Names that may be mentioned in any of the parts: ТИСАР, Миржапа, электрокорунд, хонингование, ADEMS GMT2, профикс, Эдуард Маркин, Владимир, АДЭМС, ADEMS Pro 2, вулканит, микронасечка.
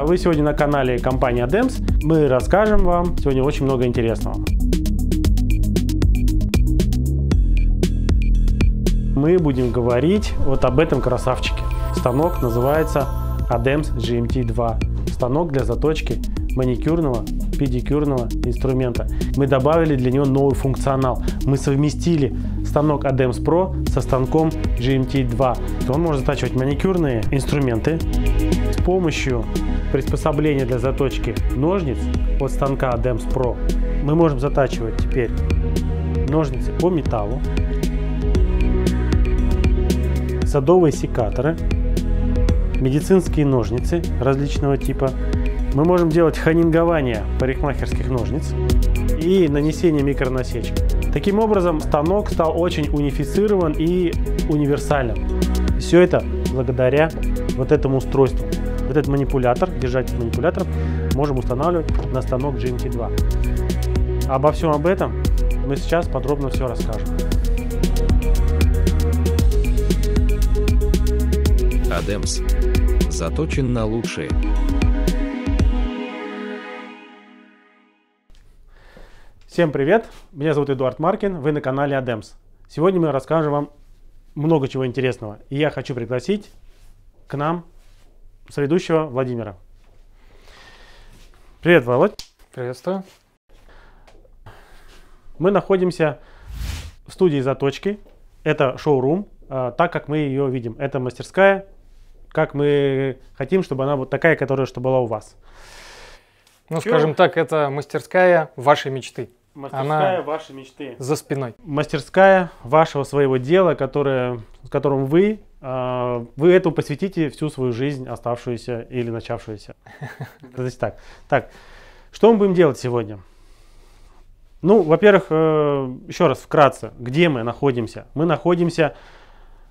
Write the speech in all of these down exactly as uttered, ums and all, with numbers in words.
Вы сегодня на канале компании ADEMS. Мы расскажем вам сегодня очень много интересного. Мы будем говорить вот об этом красавчике. Станок называется ADEMS джи эм ти два. Станок для заточки маникюрного, педикюрного инструмента. Мы добавили для него новый функционал. Мы совместили станок ADEMS Pro со станком джи эм ти два. Он может затачивать маникюрные инструменты с помощью приспособления для заточки ножниц от станка ADEMS Pro. Мы можем затачивать теперь ножницы по металлу, садовые секаторы, медицинские ножницы различного типа. Мы можем делать хонингование парикмахерских ножниц и нанесение микронасечек. Таким образом, станок стал очень унифицирован и универсален. Все это благодаря вот этому устройству. Вот этот манипулятор, держатель манипулятора, можем устанавливать на станок джи эм ти два. Обо всем об этом мы сейчас подробно все расскажем. ADEMS заточен на лучшие. Всем привет! Меня зовут Эдуард Маркин, вы на канале ADEMS. Сегодня мы расскажем вам много чего интересного. И я хочу пригласить к нам соведущего Владимира. Привет, Володь! Приветствую! Мы находимся в студии заточки. Это шоу-рум, так как мы ее видим. Это мастерская, как мы хотим, чтобы она вот такая, которая что была у вас. Ну, Чего? скажем так, это мастерская вашей мечты. Мастерская Она вашей мечты. За спиной. Мастерская вашего своего дела, которое, с которым вы, э, вы этому посвятите всю свою жизнь, оставшуюся или начавшуюся. То есть так. Так, что мы будем делать сегодня? Ну, во-первых, э, еще раз вкратце, где мы находимся? Мы находимся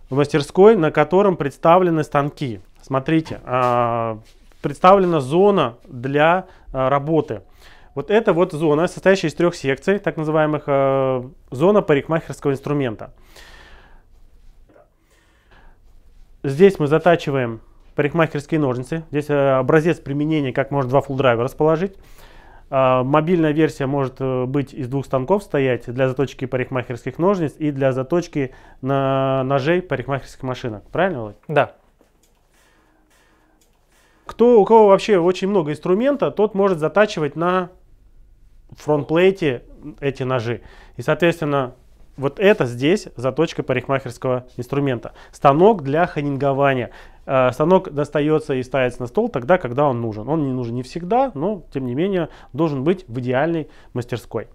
в мастерской, на котором представлены станки. Смотрите, э, представлена зона для а, работы. Вот эта вот зона, состоящая из трех секций, так называемых а, зона парикмахерского инструмента. Здесь мы затачиваем парикмахерские ножницы. Здесь а, образец применения, как можно два фулл-драйва расположить. А, мобильная версия может быть из двух станков стоять для заточки парикмахерских ножниц и для заточки на ножей парикмахерских машинок. Правильно, Володь? Да. Кто, у кого вообще очень много инструмента, тот может затачивать на фронтплейте эти ножи. И, соответственно, вот это здесь заточка парикмахерского инструмента. Станок для хонингования. Э, станок достается и ставится на стол тогда, когда он нужен. Он не нужен не всегда, но, тем не менее, должен быть в идеальной мастерской.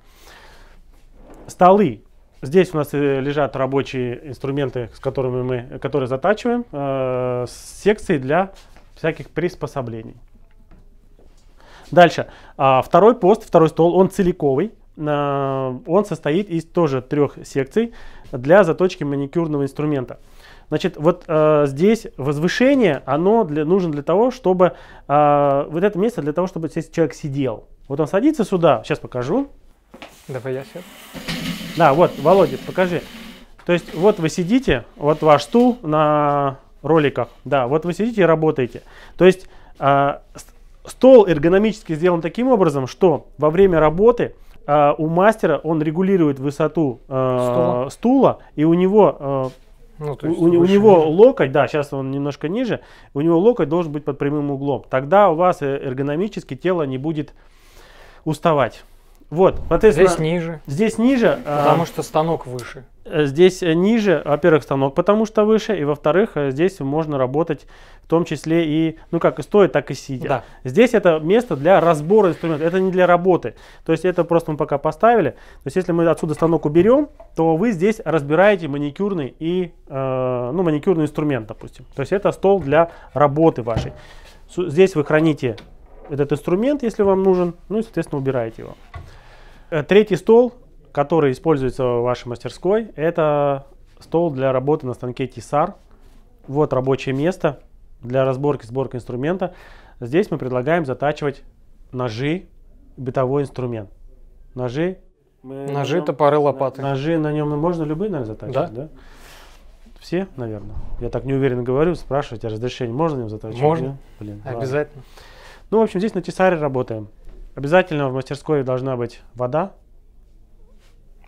Столы. Здесь у нас лежат рабочие инструменты, с которыми мы, которые затачиваем. Э, с секцией для всяких приспособлений. Дальше. Второй пост, второй стол, он целиковый. Он состоит из тоже трех секций для заточки маникюрного инструмента. Значит, вот здесь возвышение, оно для, нужно для того, чтобы... Вот это место для того, чтобы здесь человек сидел. Вот он садится сюда. Сейчас покажу. Давай я сяду. Да, вот, Володя, покажи. То есть вот вы сидите, вот ваш стул на... роликах, да, вот вы сидите и работаете. То есть э, стол эргономически сделан таким образом, что во время работы э, у мастера он регулирует высоту э, стула. стула, и у него, э, ну, то есть у, у него локоть, да, сейчас он немножко ниже, у него локоть должен быть под прямым углом. Тогда у вас эргономически тело не будет уставать. Вот, соответственно, здесь ниже. Здесь ниже. Потому э, что станок выше. Здесь ниже, во-первых, станок потому что выше, и во-вторых, здесь можно работать в том числе и, ну как стоя, так и сидя. Да. Здесь это место для разбора инструмента, это не для работы. То есть это просто мы пока поставили. То есть если мы отсюда станок уберем, то вы здесь разбираете маникюрный и, э, ну, маникюрный инструмент, допустим. То есть это стол для работы вашей. Здесь вы храните этот инструмент, если вам нужен, ну и, соответственно, убираете его. Третий стол, который используется в вашей мастерской, это стол для работы на станке ТИСАР. Вот рабочее место для разборки, сборки инструмента. Здесь мы предлагаем затачивать ножи, бытовой инструмент. Ножи, ножи нем, топоры, лопаты. Ножи на нем можно любые, наверное, затачивать, да? да? Все, наверное. Я так неуверенно говорю, спрашивайте разрешение, можно на нем затачивать? Можно, да? Блин, обязательно. Ладно. Ну, в общем, здесь на тисаре работаем. Обязательно в мастерской должна быть вода.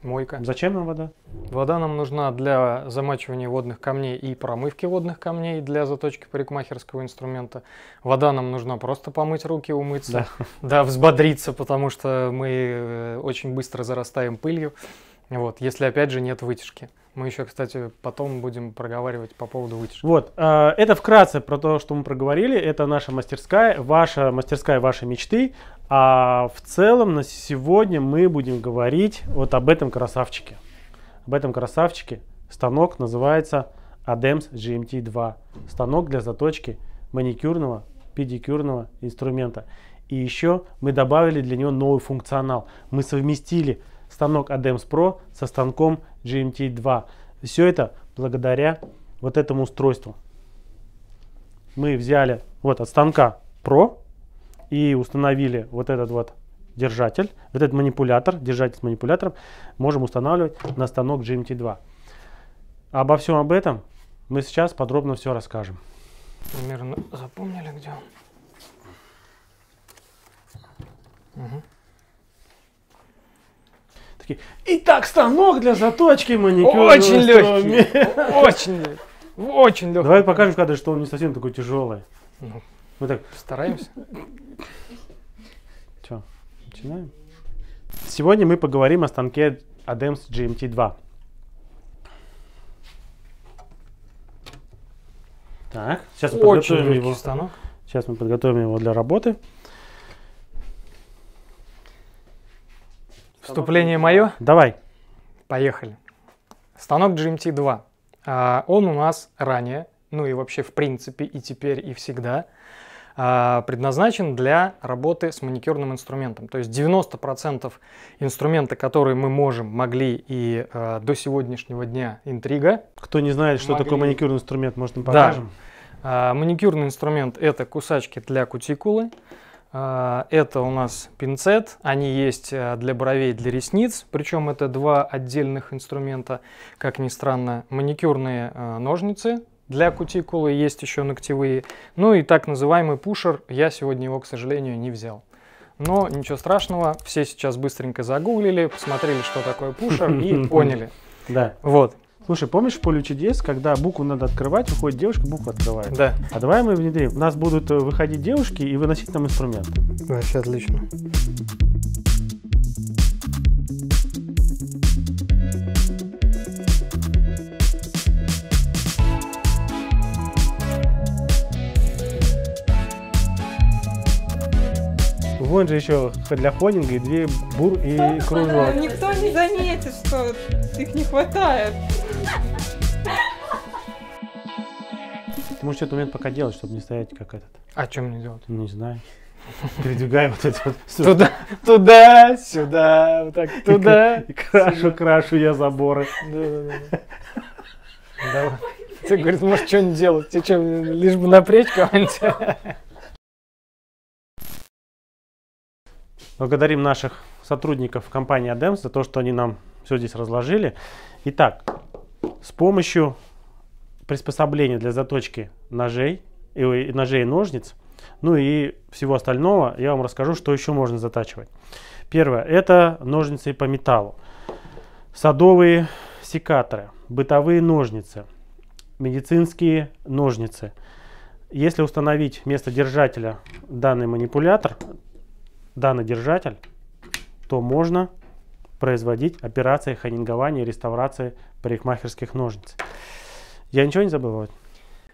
Мойка. Зачем нам вода? Вода нам нужна для замачивания водных камней и промывки водных камней для заточки парикмахерского инструмента. Вода нам нужна просто помыть руки, умыться, да, да, взбодриться, потому что мы очень быстро зарастаем пылью, вот, если опять же нет вытяжки. Мы еще, кстати, потом будем проговаривать по поводу вытяжки. Вот, э, это вкратце про то, что мы проговорили. Это наша мастерская, ваша мастерская, ваши мечты. А в целом на сегодня мы будем говорить вот об этом красавчике. Об этом красавчике. Станок называется ADEMS джи эм ти два. Станок для заточки маникюрного, педикюрного инструмента. И еще мы добавили для него новый функционал. Мы совместили станок ADEMS Pro со станком джи эм ти два. Все это благодаря вот этому устройству. Мы взяли вот от станка Pro и установили вот этот вот держатель, вот этот манипулятор, держатель с манипулятором, можем устанавливать на станок джи эм ти два. Обо всем об этом мы сейчас подробно все расскажем. Примерно запомнили, где он? Угу. Итак, станок для заточки маникюрного очень легкий, очень легкий, очень легкий. Давай покажем в кадре, что он не совсем такой тяжелый. Ну, мы так стараемся. Че, начинаем? Сегодня мы поговорим о станке ADEMS джи эм ти два. Так, сейчас мы очень подготовим его. Станок. Сейчас мы подготовим его для работы. Вступление мое? Давай. Поехали. Станок джи эм ти два. А, он у нас ранее, ну и вообще в принципе и теперь и всегда, а, предназначен для работы с маникюрным инструментом. То есть девяносто процентов инструмента, которые мы можем, могли и а, до сегодняшнего дня интрига. Кто не знает, что могли... такое маникюрный инструмент, может, им покажем. Да. А, маникюрный инструмент — это кусачки для кутикулы. Это у нас пинцет, они есть для бровей, для ресниц, причем это два отдельных инструмента, как ни странно. Маникюрные ножницы для кутикулы, есть еще ногтевые, ну и так называемый пушер, я сегодня его, к сожалению, не взял. Но ничего страшного, все сейчас быстренько загуглили, посмотрели, что такое пушер, и поняли. Да. Вот. Слушай, помнишь в поле чудес, когда букву надо открывать, выходит девушка, букву открывает? Да. А давай мы внедрим. У нас будут выходить девушки и выносить нам инструмент. Вообще отлично. Вон же еще для хонинга и две бур и кружок. Никто не заметит, что их не хватает. Ты можешь что-то момент пока делать, чтобы не стоять как этот. А что мне делать? Не знаю. Передвигай вот это вот. Туда, туда, сюда, вот так, туда. И крашу, крашу я заборы. Ты говоришь, может, что не делать? Тебе что, лишь бы напрячь кого-нибудь? Благодарим наших сотрудников компании ADEMS за то, что они нам все здесь разложили. Итак, с помощью приспособления для заточки ножей, и ножей и ножниц, ну и всего остального, я вам расскажу, что еще можно затачивать. Первое, это ножницы по металлу, садовые секаторы, бытовые ножницы, медицинские ножницы. Если установить вместо держателя данный манипулятор, данный держатель, то можно производить операции хонингования и реставрации парикмахерских ножниц. Я ничего не забыл?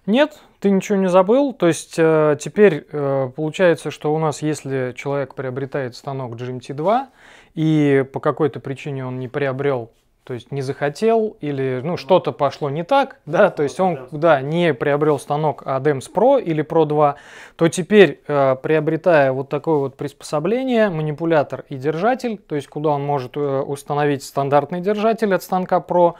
Нет, ты ничего не забыл. То есть э, теперь э, получается, что у нас, если человек приобретает станок джи эм ти два и по какой-то причине он не приобрел, то есть не захотел или ну, что-то пошло не так, да, то есть он да, не приобрел станок ADEMS Pro или Pro два, то теперь, э, приобретая вот такое вот приспособление, манипулятор и держатель, то есть куда он может э, установить стандартный держатель от станка Pro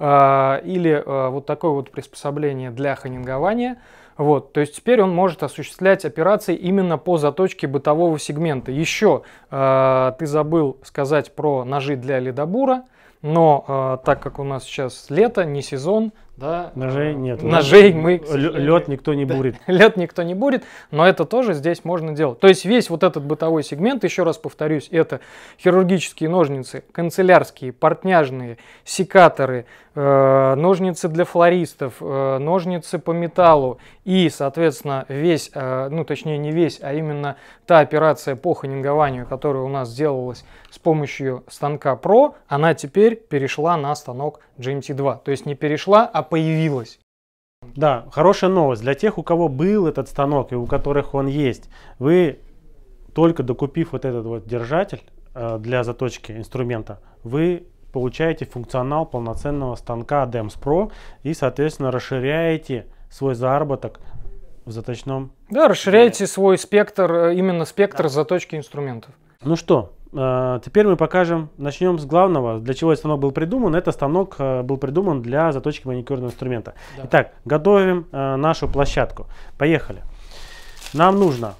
э, или э, вот такое вот приспособление для хонингования, вот, то есть теперь он может осуществлять операции именно по заточке бытового сегмента. Еще э, ты забыл сказать про ножи для ледобура. Но э, так как у нас сейчас лето, не сезон, Да? Ножей нет. Ножей мы... Лед никто не бурит. Лед никто не бурит, но это тоже здесь можно делать. То есть весь вот этот бытовой сегмент, еще раз повторюсь, это хирургические ножницы, канцелярские, портняжные, секаторы, э, ножницы для флористов, э, ножницы по металлу и, соответственно, весь, э, ну точнее не весь, а именно та операция по хонингованию, которая у нас делалась с помощью станка Pro, она теперь перешла на станок джи эм ти два. То есть не перешла, а появилась. Да, хорошая новость. Для тех, у кого был этот станок и у которых он есть, вы, только докупив вот этот вот держатель э, для заточки инструмента, вы получаете функционал полноценного станка ADEMS Pro и, соответственно, расширяете свой заработок в заточном. Да, расширяете свой спектр, именно спектр да. заточки инструментов. Ну что, теперь мы покажем, начнем с главного, для чего этот станок был придуман. Этот станок был придуман для заточки маникюрного инструмента. Да. Итак, готовим нашу площадку. Поехали. Нам нужно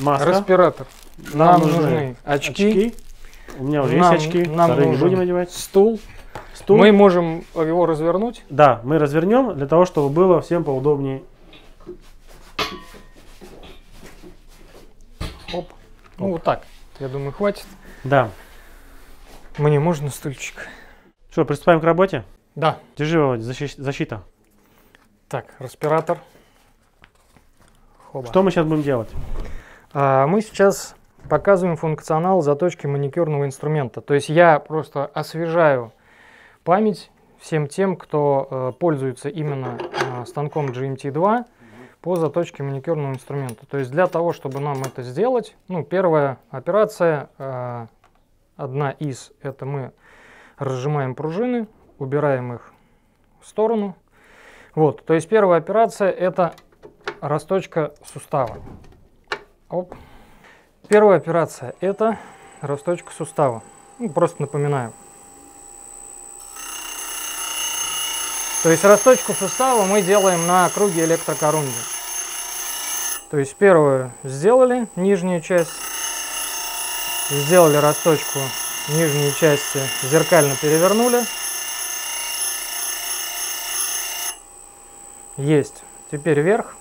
маска. Респиратор. Нам, нам нужны, нужны очки. очки. У меня уже нам, есть очки. Нам нужен будем одевать. Стул. Стул. Мы можем его развернуть. Да, мы развернем для того, чтобы было всем поудобнее. Оп. Ну, Оп. вот так. Я думаю, хватит. Да. Мне можно стульчик. Что, приступаем к работе? Да. Держи, Володя, защи- защита. Так, респиратор. Хоба. Что мы сейчас будем делать? А, мы сейчас показываем функционал заточки маникюрного инструмента. То есть я просто освежаю память всем тем, кто э, пользуется именно э, станком джи эм ти два по заточке маникюрного инструмента. То есть для того, чтобы нам это сделать, ну, первая операция, э, одна из, это мы разжимаем пружины, убираем их в сторону. Вот, то есть первая операция это расточка сустава. Оп. Первая операция это расточка сустава. Ну, просто напоминаю. То есть расточку сустава мы делаем на круге электрокорунги. То есть первую сделали, нижнюю часть, сделали расточку нижней части, зеркально перевернули. Есть. Теперь вверх.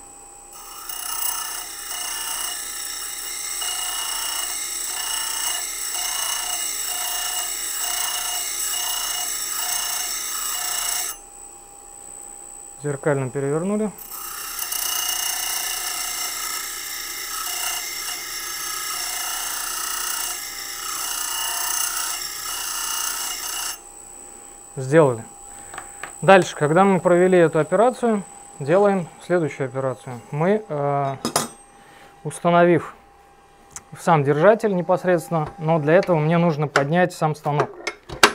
Зеркально перевернули. Сделали. Дальше, когда мы провели эту операцию, делаем следующую операцию. Мы, э, установив сам держатель непосредственно, но для этого мне нужно поднять сам станок.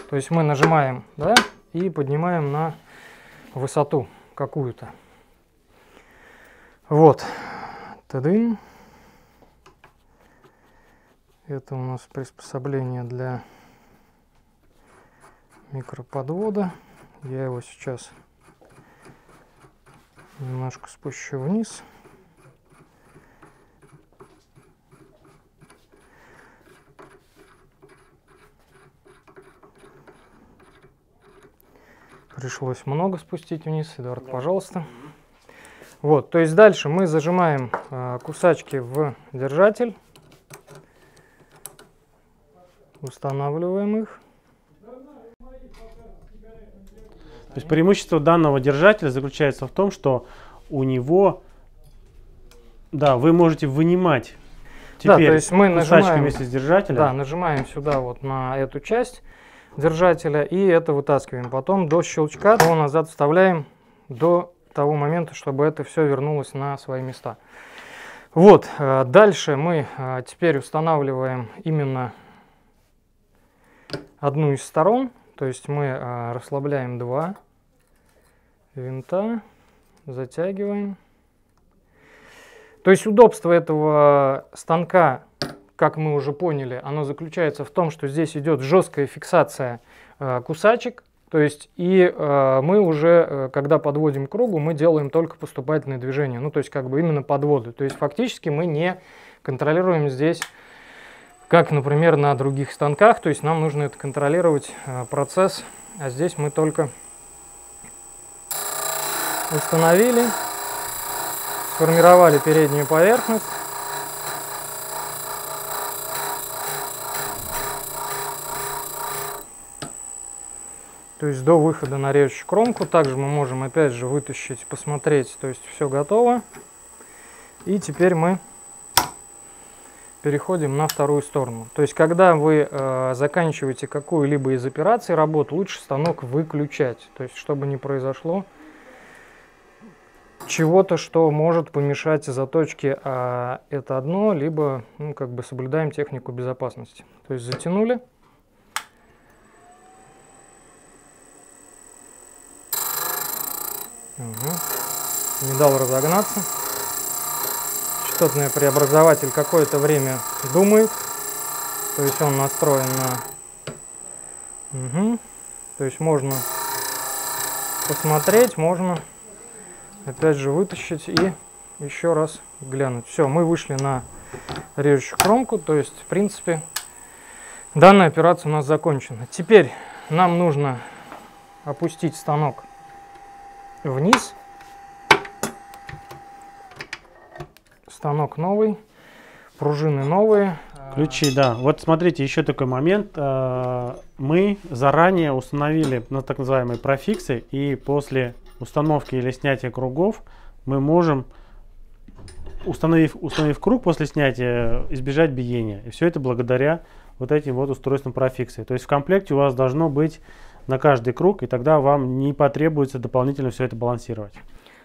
То есть мы нажимаем, да, и поднимаем на высоту какую-то. Вот. Та-дым. Это у нас приспособление для микроподвода. Я его сейчас немножко спущу вниз. Пришлось много спустить вниз. Эдуард, да. пожалуйста. Вот, то есть дальше мы зажимаем э, кусачки в держатель, устанавливаем их. То есть преимущество данного держателя заключается в том, что у него, да, вы можете вынимать теперь, да, то есть мы нажимаем вместе с держателем. Да, нажимаем сюда вот на эту часть держателя и это вытаскиваем. Потом до щелчка его назад вставляем до того момента, чтобы это все вернулось на свои места. Вот, дальше мы теперь устанавливаем именно одну из сторон. То есть мы э, расслабляем два винта, затягиваем. То есть удобство этого станка, как мы уже поняли, оно заключается в том, что здесь идет жесткая фиксация э, кусачек. То есть и э, мы уже, э, когда подводим к кругу, мы делаем только поступательные движения. Ну, то есть как бы именно подводы. То есть фактически мы не контролируем здесь, как, например, на других станках, то есть нам нужно это контролировать, э, процесс, а здесь мы только установили, сформировали переднюю поверхность. То есть до выхода на режущую кромку. Также мы можем опять же вытащить, посмотреть, то есть все готово. И теперь мы переходим на вторую сторону. То есть когда вы э, заканчиваете какую-либо из операций работ, лучше станок выключать. То есть чтобы не произошло чего-то, что может помешать заточке. А это одно, либо ну, как бы соблюдаем технику безопасности. То есть затянули. Угу. Не дал разогнаться. Частотный преобразователь какое-то время думает. То есть он настроен на... Угу. То есть можно посмотреть, можно опять же вытащить и еще раз глянуть. Все, мы вышли на режущую кромку. То есть, в принципе, данная операция у нас закончена. Теперь нам нужно опустить станок вниз. Станок новый, пружины новые. Ключи, да. Вот смотрите, еще такой момент. Мы заранее установили на так называемые профиксы, и после установки или снятия кругов мы можем, установив, установив круг после снятия, избежать биения. И все это благодаря вот этим вот устройствам профиксы. То есть в комплекте у вас должно быть на каждый круг, и тогда вам не потребуется дополнительно все это балансировать.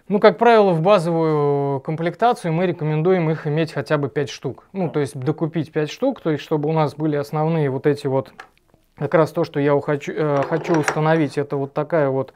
Ну, как правило, в базовую комплектацию мы рекомендуем их иметь хотя бы пять штук. Ну, то есть докупить пять штук, то есть чтобы у нас были основные вот эти вот, как раз то, что я хочу, э, хочу установить, это вот, такая вот,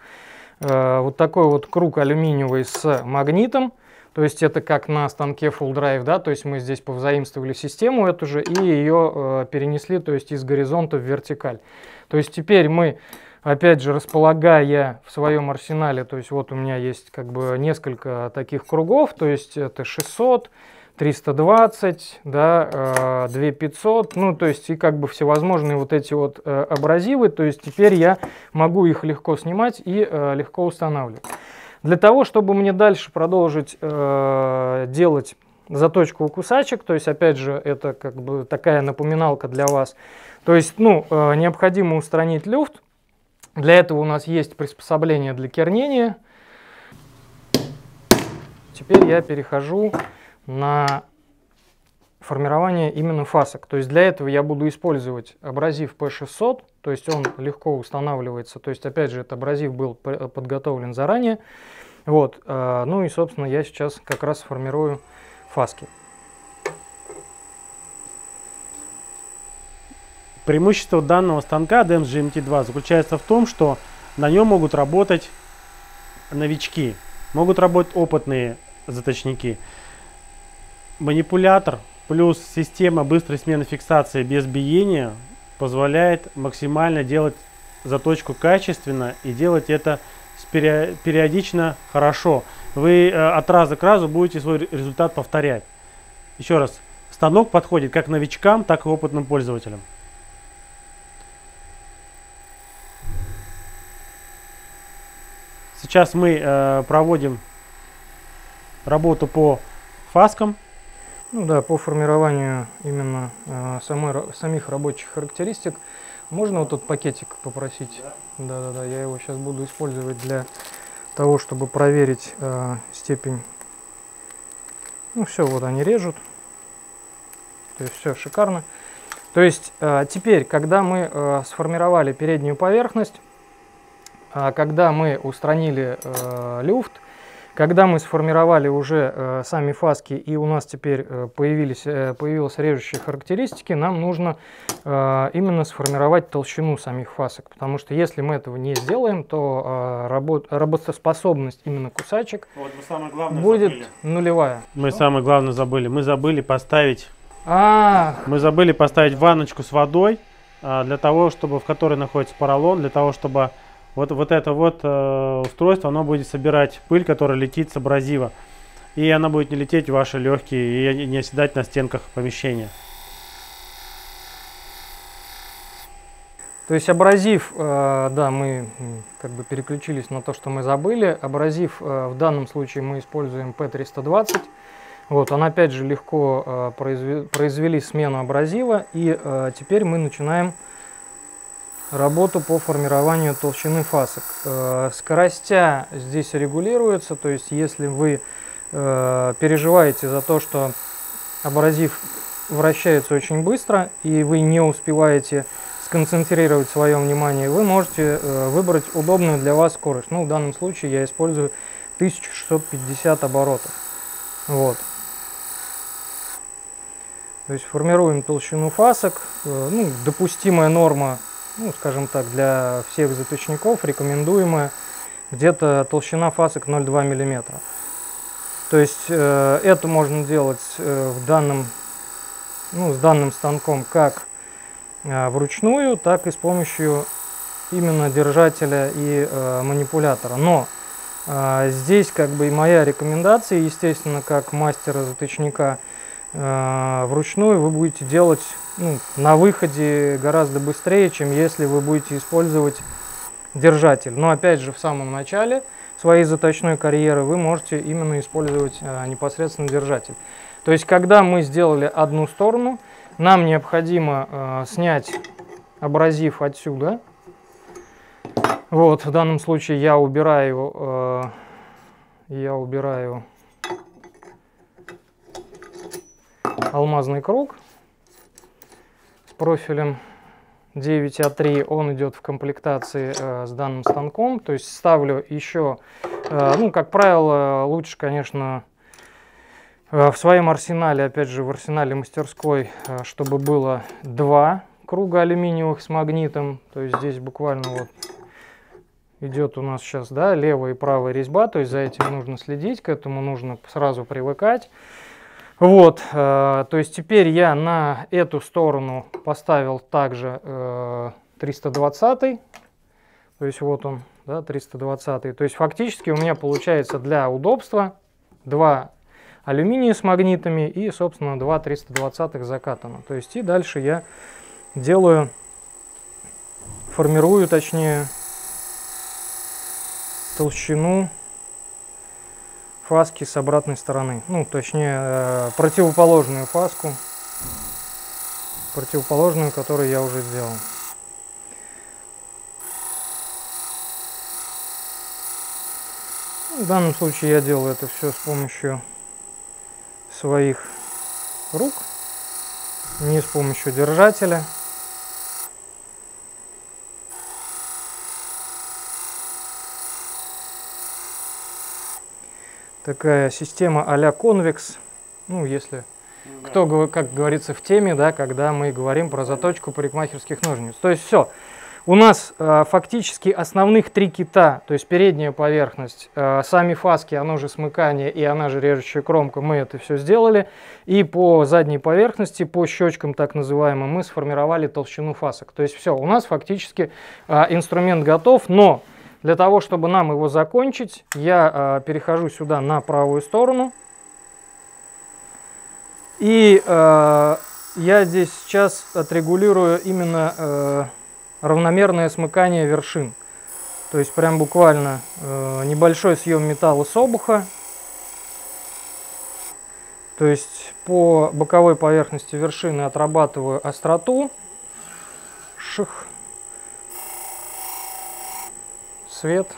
э, вот такой вот круг алюминиевый с магнитом. То есть это как на станке Full Drive, да, то есть мы здесь повзаимствовали систему эту же и ее э, перенесли, то есть из горизонта в вертикаль. То есть теперь мы... Опять же, располагая в своем арсенале, то есть вот у меня есть как бы несколько таких кругов, то есть это шестьсот, триста двадцать, да, две тысячи пятьсот, ну то есть и как бы всевозможные вот эти вот абразивы, то есть теперь я могу их легко снимать и легко устанавливать. Для того, чтобы мне дальше продолжить делать заточку у кусачек, то есть опять же это как бы такая напоминалка для вас, то есть ну необходимо устранить люфт. Для этого у нас есть приспособление для кернения. Теперь я перехожу на формирование именно фасок. То есть для этого я буду использовать абразив пэ шестьсот, то есть он легко устанавливается. То есть опять же этот абразив был подготовлен заранее. Вот. Ну и собственно я сейчас как раз формирую фаски. Преимущество данного станка эй ди и эм эс джи эм ти два заключается в том, что на нем могут работать новички, могут работать опытные заточники. Манипулятор плюс система быстрой смены фиксации без биения позволяет максимально делать заточку качественно и делать это периодично хорошо. Вы от раза к разу будете свой результат повторять. Еще раз, станок подходит как новичкам, так и опытным пользователям. Сейчас мы э, проводим работу по фаскам. Ну да, по формированию именно э, самой, самих рабочих характеристик. Можно вот этот пакетик попросить? Да-да-да, я его сейчас буду использовать для того, чтобы проверить э, степень. Ну все, вот они режут. То есть все шикарно. То есть э, теперь, когда мы э, сформировали переднюю поверхность, когда мы устранили э, люфт, когда мы сформировали уже э, сами фаски и у нас теперь э, появились, э, появились режущие характеристики, нам нужно э, именно сформировать толщину самих фасок. Потому что если мы этого не сделаем, то э, работ, работоспособность именно кусачек вот самое главное будет забыли. нулевая. Мы что? самое главное забыли. Мы забыли поставить, а -а -а. Мы забыли поставить ванночку с водой, э, для того, чтобы, в которой находится поролон, для того, чтобы... Вот, вот это вот э, устройство, оно будет собирать пыль, которая летит с абразива. И она будет не лететь в ваши легкие и не оседать на стенках помещения. То есть абразив, да, мы как бы переключились на то, что мы забыли. Абразив в данном случае мы используем пэ триста двадцать. Вот, он опять же легко произвели смену абразива. И теперь мы начинаем работу по формированию толщины фасок. Скоростя здесь регулируется. То есть если вы переживаете за то, что абразив вращается очень быстро, и вы не успеваете концентрировать свое внимание, вы можете э, выбрать удобную для вас скорость. Ну, в данном случае я использую тысячу шестьсот пятьдесят оборотов. Вот. То есть формируем толщину фасок. Э, ну, допустимая норма, ну, скажем так, для всех заточников, рекомендуемая, где-то толщина фасок ноль целых две десятых миллиметра. То есть э, это можно делать э, в данном, ну, с данным станком как вручную, так и с помощью именно держателя и э, манипулятора. Но э, здесь как бы и моя рекомендация, естественно, как мастера-заточника, э, вручную вы будете делать, ну, на выходе гораздо быстрее, чем если вы будете использовать держатель. Но опять же, в самом начале своей заточной карьеры вы можете именно использовать э, непосредственно держатель. То есть, когда мы сделали одну сторону, нам необходимо э, снять абразив отсюда. Вот, в данном случае я убираю, э, я убираю алмазный круг с профилем девять а три. Он идет в комплектации э, с данным станком. То есть ставлю еще, э, ну, как правило, лучше, конечно, в своем арсенале, опять же, в арсенале мастерской, чтобы было два круга алюминиевых с магнитом. То есть здесь буквально вот идет у нас сейчас, да, левая и правая резьба. То есть за этим нужно следить, к этому нужно сразу привыкать. Вот, то есть теперь я на эту сторону поставил также триста двадцатый. То есть вот он, да, триста двадцатый. То есть фактически у меня получается для удобства два алюминия с магнитами и, собственно, два триста двадцатых закатано. То есть и дальше я делаю, формирую, точнее, толщину фаски с обратной стороны. Ну, точнее, противоположную фаску, противоположную, которую я уже сделал. В данном случае я делаю это все с помощью своих рук, не с помощью держателя. Такая система а-ля конвекс, ну, если кто, как говорится, в теме, да, когда мы говорим про заточку парикмахерских ножниц. То есть все, у нас э, фактически основных три кита, то есть передняя поверхность, э, сами фаски, оно же смыкание и она же режущая кромка, мы это все сделали. И по задней поверхности, по щечкам так называемым, мы сформировали толщину фасок. То есть все, у нас фактически э, инструмент готов, но для того, чтобы нам его закончить, я э, перехожу сюда на правую сторону. И э, я здесь сейчас отрегулирую именно... Э, равномерное смыкание вершин. То есть прям буквально э, небольшой съем металла с обуха. То есть по боковой поверхности вершины отрабатываю остроту. Ших. Свет.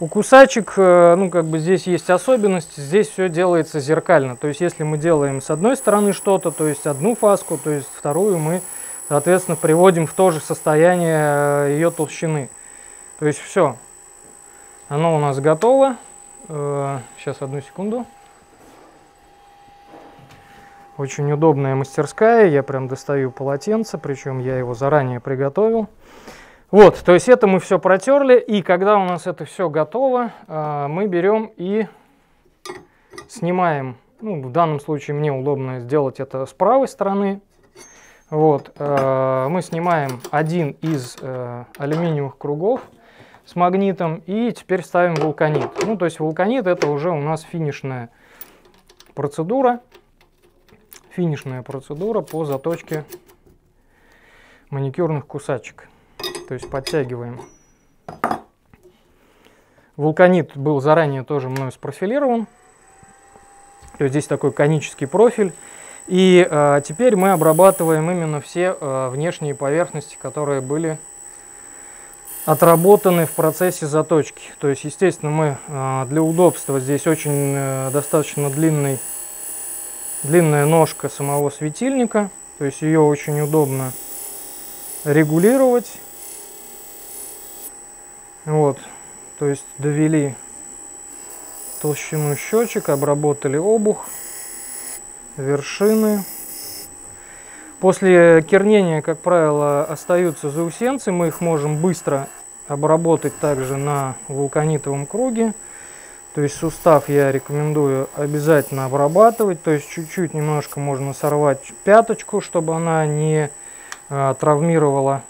У кусачек, ну, как бы здесь есть особенность, здесь все делается зеркально. То есть если мы делаем с одной стороны что-то, то есть одну фаску, то есть вторую мы, соответственно, приводим в то же состояние ее толщины. То есть все, оно у нас готово. Сейчас, одну секунду. Очень удобная мастерская, я прям достаю полотенце, причем я его заранее приготовил. Вот, то есть это мы все протерли, и когда у нас это все готово, мы берем и снимаем, ну, в данном случае мне удобно сделать это с правой стороны. Вот, мы снимаем один из алюминиевых кругов с магнитом, и теперь ставим вулканит. Ну, то есть вулканит — это уже у нас финишная процедура. финишная процедура по заточке маникюрных кусачек. То есть подтягиваем. Вулканит был заранее тоже мной спрофилирован. То есть здесь такой конический профиль. И э, теперь мы обрабатываем именно все э, внешние поверхности, которые были отработаны в процессе заточки. То есть, естественно, мы э, для удобства здесь очень э, достаточно длинный, длинная ножка самого светильника. То есть ее очень удобно регулировать. Вот, то есть довели толщину счетчик, обработали обух, вершины. После кернения, как правило, остаются заусенцы. Мы их можем быстро обработать также на вулканитовом круге. То есть сустав я рекомендую обязательно обрабатывать. То есть чуть-чуть немножко можно сорвать пяточку, чтобы она не э, травмировала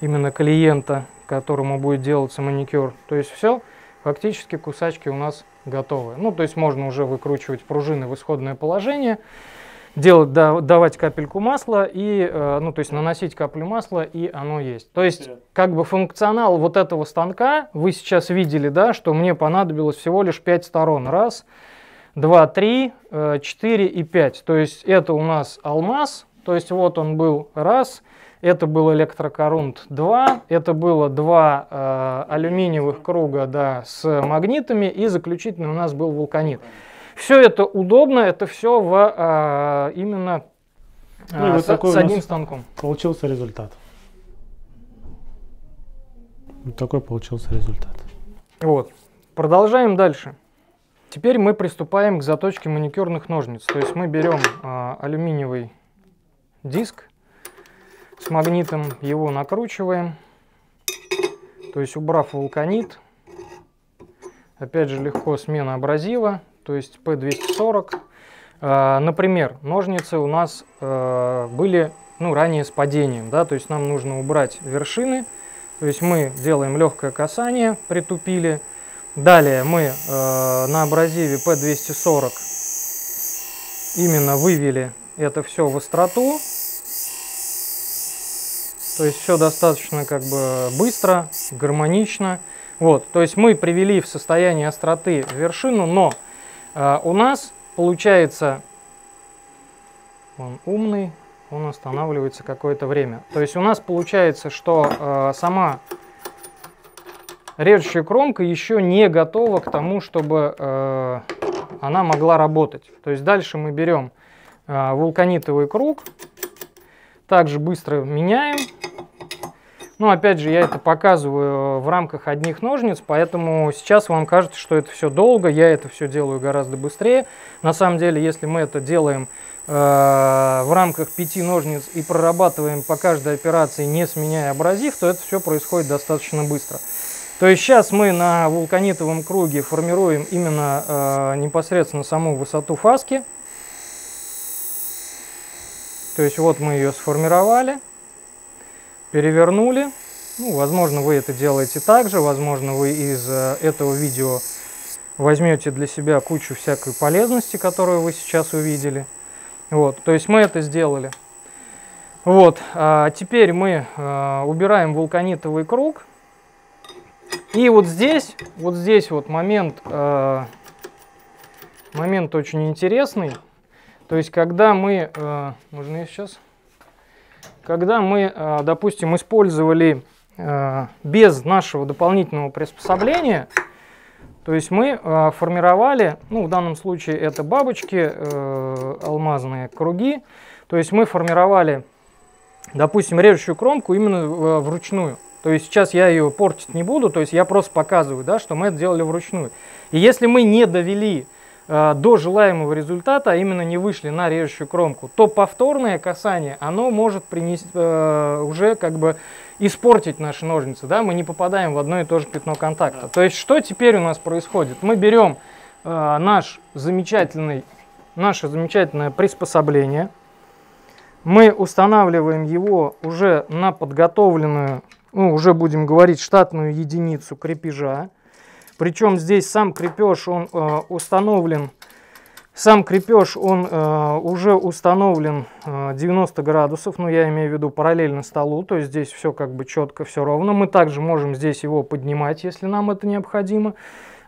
именно клиента, которому будет делаться маникюр. То есть все. Фактически кусачки у нас готовы. Ну, то есть можно уже выкручивать пружины в исходное положение, делать, давать капельку масла и, ну, то есть наносить каплю масла, и оно есть. То есть, как бы функционал вот этого станка, вы сейчас видели, да, что мне понадобилось всего лишь пять сторон. Раз, два, три, четыре и пять. То есть это у нас алмаз, то есть вот он был раз. Это был электрокорунт два, это было два э, алюминиевых круга, да, с магнитами, и заключительный у нас был вулканит. Все это удобно, это все в, э, именно э, ну, вот с, такой с одним станком. Получился результат. Вот такой получился результат. Вот. Продолжаем дальше. Теперь мы приступаем к заточке маникюрных ножниц. То есть мы берем э, алюминиевый диск с магнитом, его накручиваем, то есть убрав вулканит, опять же легко смена абразива, то есть пэ двести сорок. Например, ножницы у нас были, ну, ранее с падением, да, то есть нам нужно убрать вершины, то есть мы делаем легкое касание, притупили, далее мы на абразиве пэ двести сорок именно вывели это все в остроту. То есть все достаточно как бы быстро, гармонично. Вот, то есть мы привели в состояние остроты вершину, но э, у нас получается, он умный, он останавливается какое-то время. То есть у нас получается, что э, сама режущая кромка еще не готова к тому, чтобы э, она могла работать. То есть дальше мы берем э, вулканитовый круг, также быстро меняем. Ну, опять же, я это показываю в рамках одних ножниц, поэтому сейчас вам кажется, что это все долго, я это все делаю гораздо быстрее. На самом деле, если мы это делаем э, в рамках пяти ножниц и прорабатываем по каждой операции, не сменяя абразив, то это все происходит достаточно быстро. То есть сейчас мы на вулканитовом круге формируем именно э, непосредственно саму высоту фаски. То есть вот мы ее сформировали. Перевернули. Ну, возможно, вы это делаете также, возможно, вы из этого видео возьмете для себя кучу всякой полезности, которую вы сейчас увидели. Вот, то есть мы это сделали. Вот, а теперь мы а, убираем вулканитовый круг. И вот здесь, вот здесь вот момент, а, момент очень интересный. То есть когда мы, а, можно я сейчас? Когда мы, допустим, использовали без нашего дополнительного приспособления, то есть мы формировали, ну, в данном случае это бабочки, алмазные круги, то есть мы формировали, допустим, режущую кромку именно вручную. То есть сейчас я ее портить не буду, то есть я просто показываю, да, что мы это делали вручную. И если мы не довели до желаемого результата, а именно не вышли на режущую кромку, то повторное касание, оно может принести, э, уже как бы испортить наши ножницы, да, мы не попадаем в одно и то же пятно контакта. Да. То есть что теперь у нас происходит? Мы берем э, наш замечательный, наше замечательное приспособление, мы устанавливаем его уже на подготовленную, ну, уже будем говорить, штатную единицу крепежа. Причем здесь сам крепеж, он э, установлен Сам крепеж, он э, уже установлен э, девяносто градусов, но ну, я имею в виду параллельно столу, то есть здесь все как бы четко, все ровно. Мы также можем здесь его поднимать, если нам это необходимо.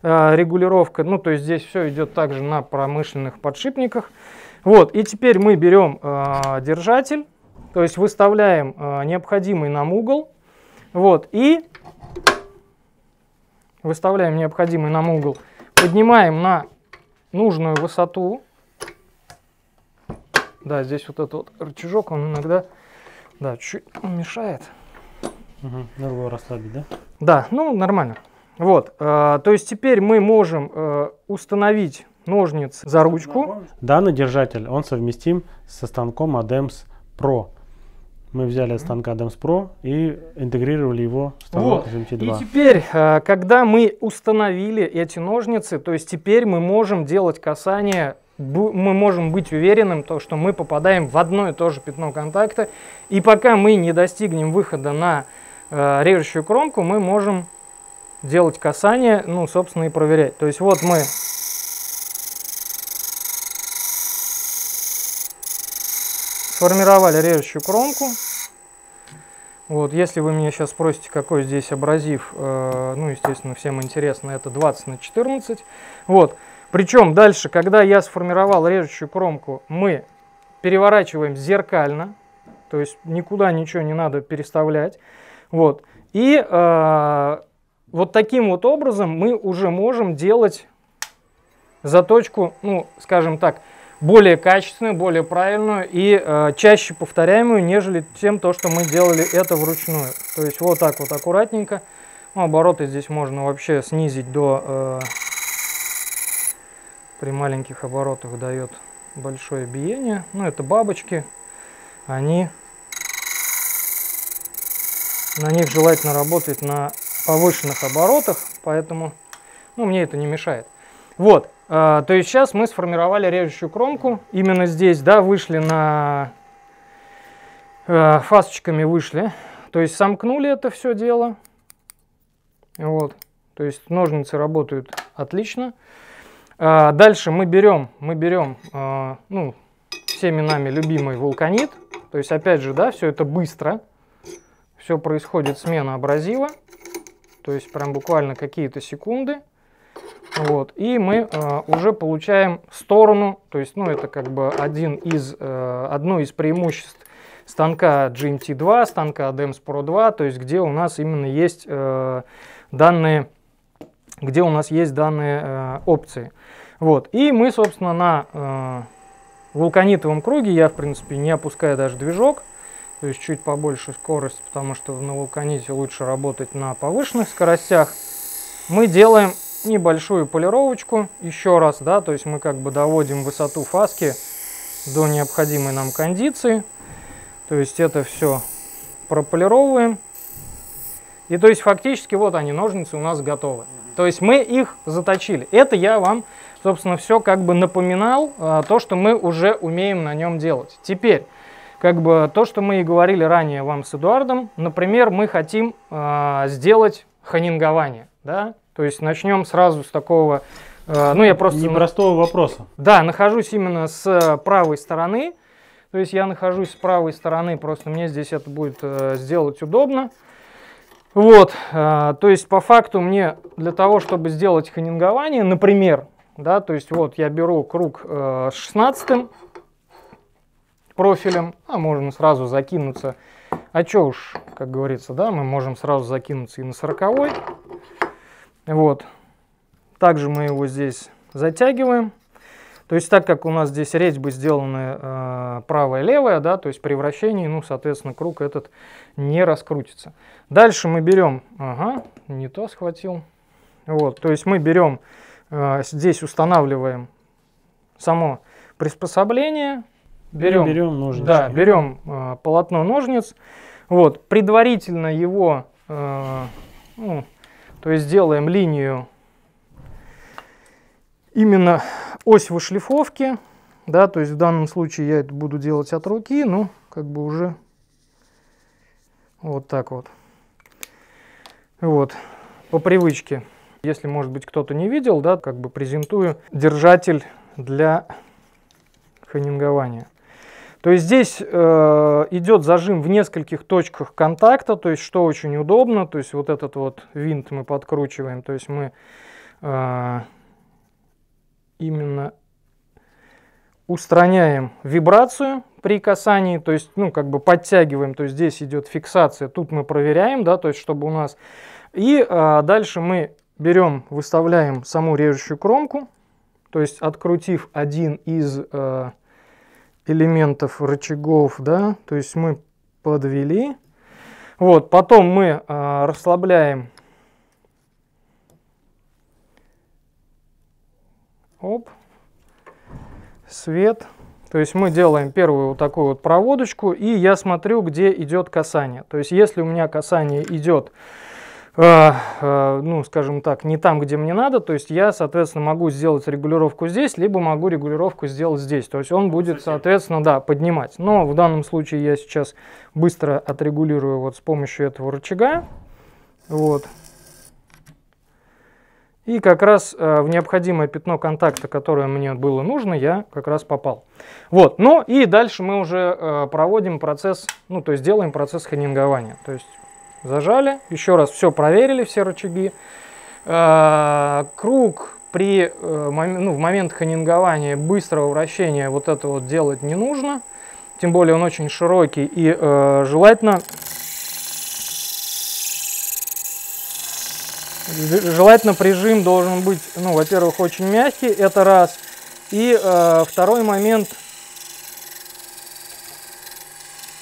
Э, регулировка, ну то есть здесь все идет также на промышленных подшипниках. Вот, и теперь мы берем э, держатель, то есть выставляем э, необходимый нам угол, вот, и выставляем необходимый нам угол, поднимаем на нужную высоту. Да, здесь вот этот вот рычажок, он иногда, да, чуть мешает. Угу, нормально расслабить, да? Да, ну нормально. Вот, э, то есть теперь мы можем э, установить ножницы за ручку. Данный держатель, он совместим со станком ADEMS Pro. Мы взяли от станка ADEMS Pro и интегрировали его в станок джи эм ти два. И теперь, когда мы установили эти ножницы, то есть теперь мы можем делать касание, мы можем быть уверенным, что мы попадаем в одно и то же пятно контакта. И пока мы не достигнем выхода на режущую кромку, мы можем делать касание, ну, собственно, и проверять. То есть вот мы... сформировали режущую кромку. Вот, если вы меня сейчас спросите, какой здесь абразив, э, ну, естественно, всем интересно, это двадцать на четырнадцать. Вот. Причем дальше, когда я сформировал режущую кромку, мы переворачиваем зеркально, то есть никуда ничего не надо переставлять. Вот. И э, вот таким вот образом мы уже можем делать заточку, ну, скажем так, более качественную, более правильную и э, чаще повторяемую, нежели тем, то, что мы делали это вручную. То есть вот так вот аккуратненько. Ну, обороты здесь можно вообще снизить до... Э, при маленьких оборотах дает большое биение. Ну, это бабочки. Они... На них желательно работать на повышенных оборотах, поэтому... Ну, мне это не мешает. Вот. То есть сейчас мы сформировали режущую кромку, именно здесь, да, вышли на, фасочками вышли, то есть сомкнули это все дело, вот, то есть ножницы работают отлично. Дальше мы берем, мы берем, ну, всеми нами любимый вулканит, то есть опять же, да, все это быстро, все происходит смена абразива, то есть прям буквально какие-то секунды. Вот, и мы э, уже получаем сторону, то есть, ну, это как бы один из, э, одно из преимуществ станка джи эм ти два, станка ADEMS Pro два, то есть, где у нас именно есть э, данные, где у нас есть данные э, опции. Вот, и мы, собственно, на э, вулканитовом круге, я, в принципе, не опускаю даже движок, то есть, чуть побольше скорость, потому что на вулканите лучше работать на повышенных скоростях, мы делаем... небольшую полировочку еще раз, да, то есть мы как бы доводим высоту фаски до необходимой нам кондиции, то есть это все прополировываем, и то есть фактически вот они, ножницы у нас готовы, то есть мы их заточили. Это я вам, собственно, все как бы напоминал, а, то, что мы уже умеем на нем делать. Теперь, как бы то, что мы и говорили ранее вам с Эдуардом, например, мы хотим а, сделать хонингование, да. То есть начнем сразу с такого, э, ну я просто... непростого вопроса. Да, нахожусь именно с правой стороны. То есть я нахожусь с правой стороны, просто мне здесь это будет э, сделать удобно. Вот, э, то есть по факту мне для того, чтобы сделать хонингование, например, да, то есть вот я беру круг э, с шестнадцатым профилем, а можно сразу закинуться, а че уж, как говорится, да, мы можем сразу закинуться и на сороковой. Вот, также мы его здесь затягиваем, то есть так как у нас здесь резьбы сделаны э, правая и левая, да, то есть при вращении, ну, соответственно, круг этот не раскрутится. Дальше мы берем, ага, не то схватил, вот, то есть мы берем, э, здесь устанавливаем само приспособление, берем, берем, да, берем э, полотно ножниц, вот, предварительно его, э, ну, то есть делаем линию именно ось вышлифовки, да, то есть в данном случае я это буду делать от руки, ну, как бы уже вот так вот. Вот, по привычке. Если, может быть, кто-то не видел, да, как бы презентую держатель для хонингования. То есть здесь э, идет зажим в нескольких точках контакта, то есть что очень удобно, то есть вот этот вот винт мы подкручиваем, то есть мы э, именно устраняем вибрацию при касании, то есть ну как бы подтягиваем, то есть здесь идет фиксация, тут мы проверяем, да, то есть чтобы у нас, и э, дальше мы берем, выставляем саму режущую кромку, то есть открутив один из э, элементов рычагов, да, то есть мы подвели, вот, потом мы э, расслабляем, оп, свет, то есть мы делаем первую вот такую вот проводочку, и я смотрю, где идет касание, то есть если у меня касание идет, э, э, ну, скажем так, не там, где мне надо, то есть я, соответственно, могу сделать регулировку здесь, либо могу регулировку сделать здесь, то есть он будет, соответственно, да, поднимать, но в данном случае я сейчас быстро отрегулирую вот с помощью этого рычага, вот. И как раз э, в необходимое пятно контакта, которое мне было нужно, я как раз попал. Вот, ну и дальше мы уже э, проводим процесс, ну то есть делаем процесс хонингования. То есть зажали, еще раз все проверили, все рычаги. Э, круг при, э, мом, ну, в момент хонингования, быстрого вращения вот это вот делать не нужно. Тем более он очень широкий и э, желательно... Желательно прижим должен быть, ну, во-первых, очень мягкий, это раз. И э, второй момент,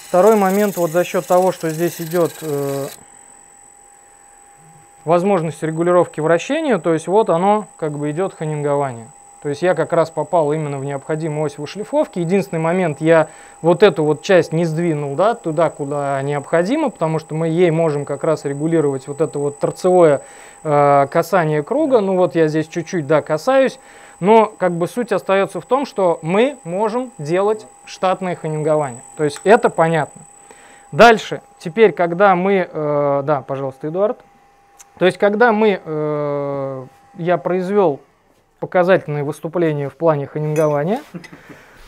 второй момент вот за счет того, что здесь идет э, возможность регулировки вращения, то есть вот оно как бы идет хонингование. То есть я как раз попал именно в необходимую ось вышлифовки. Единственный момент, я вот эту вот часть не сдвинул, да, туда, куда необходимо, потому что мы ей можем как раз регулировать вот это вот торцевое э, касание круга. Ну вот я здесь чуть-чуть, да, касаюсь, но как бы суть остается в том, что мы можем делать штатное хонингование. То есть это понятно. Дальше, теперь, когда мы... Э, да, пожалуйста, Эдуард. То есть когда мы... Э, я произвел... показательные выступления в плане хонингования.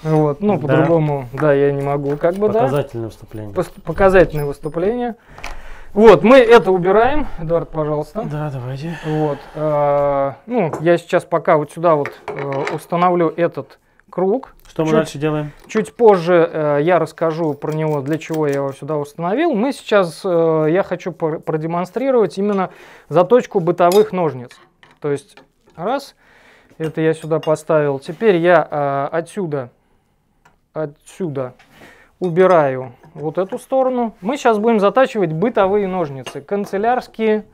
Вот, ну, по-другому, да. да, я не могу, как бы, показательные да. Выступления. Показательные выступления. Вот, мы это убираем. Эдуард, пожалуйста. Да, давайте. Вот, э, ну, я сейчас пока вот сюда вот э, установлю этот круг. Что чуть, мы дальше делаем? Чуть позже э, я расскажу про него, для чего я его сюда установил. Мы сейчас, э, я хочу продемонстрировать именно заточку бытовых ножниц. То есть, раз... Это я сюда поставил. Теперь я э, отсюда, отсюда убираю вот эту сторону. Мы сейчас будем затачивать бытовые ножницы, канцелярские.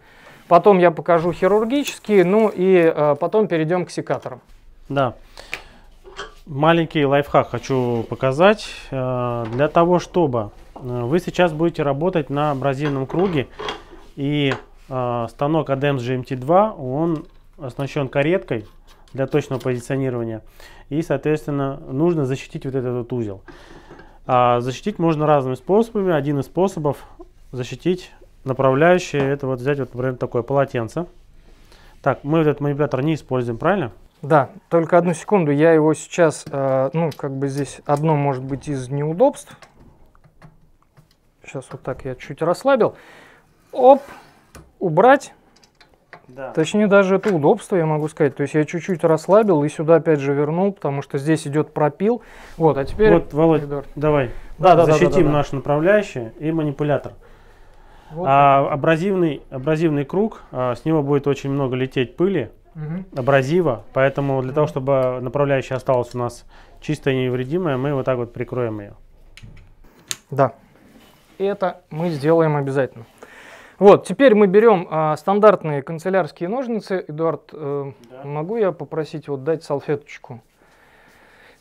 Потом я покажу хирургические. Ну и э, потом перейдем к секаторам. Да. Маленький лайфхак хочу показать. Для того, чтобы вы сейчас будете работать на абразивном круге. И э, станок эй ди и эм эс джи эм ти два, он оснащен кареткой для точного позиционирования, и соответственно нужно защитить вот этот вот узел. А защитить можно разными способами. Один из способов защитить направляющие — это вот взять вот, например, такое полотенце. Так, мы вот этот манипулятор не используем, правильно? Да, только одну секунду, я его сейчас э, ну как бы здесь одно может быть из неудобств. Сейчас вот так я чуть расслабил. Оп, убрать. Да. Точнее, даже это удобство, я могу сказать. То есть я чуть-чуть расслабил и сюда опять же вернул, потому что здесь идет пропил. Вот, а теперь... Вот, Володь, Эдуард, давай да, да, защитим да, да, да, да. наш направляющий и манипулятор. Вот. А, абразивный, абразивный круг, а, с него будет очень много лететь пыли, угу. абразива. Поэтому для угу. того, чтобы направляющая осталась у нас чистая и невредимая, мы вот так вот прикроем ее. Да, это мы сделаем обязательно. Вот, теперь мы берем а, стандартные канцелярские ножницы. Эдуард, э, да. могу я попросить вот дать салфеточку?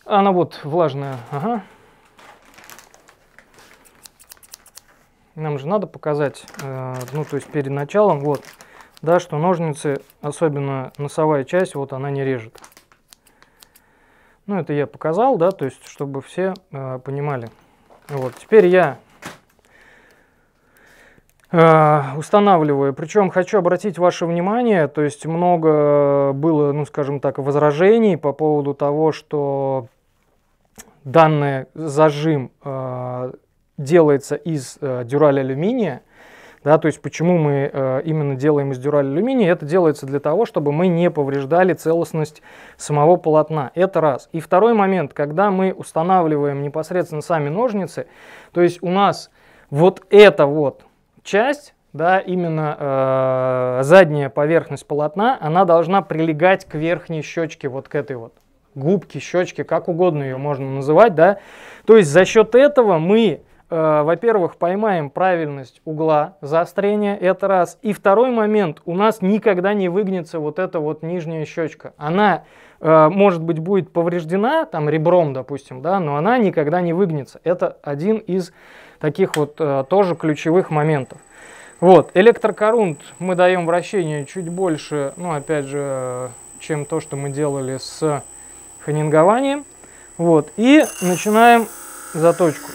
Она вот влажная. Ага. Нам же надо показать, э, ну то есть перед началом, вот, да, что ножницы, особенно носовая часть, вот она не режет. Ну это я показал, да, то есть чтобы все э, понимали. Вот, теперь я устанавливаю. Причем хочу обратить ваше внимание, то есть много было, ну скажем так, возражений по поводу того, что данный зажим э, делается из э, дюраль-алюминия. Да, то есть почему мы э, именно делаем из дюраль-алюминия? Это делается для того, чтобы мы не повреждали целостность самого полотна. Это раз. И второй момент, когда мы устанавливаем непосредственно сами ножницы, то есть у нас вот это вот часть, да, именно э, задняя поверхность полотна, она должна прилегать к верхней щечке, вот к этой вот губке, щечке, как угодно ее можно называть, да. То есть за счет этого мы, э, во-первых, поймаем правильность угла заострения, это раз. И второй момент, у нас никогда не выгнется вот эта вот нижняя щечка. Она, э, может быть, будет повреждена, там, ребром, допустим, да, но она никогда не выгнется. Это один из таких вот э, тоже ключевых моментов. Вот, электрокорунт мы даем вращение чуть больше, ну, опять же, чем то, что мы делали с хонингованием. Вот, и начинаем заточку.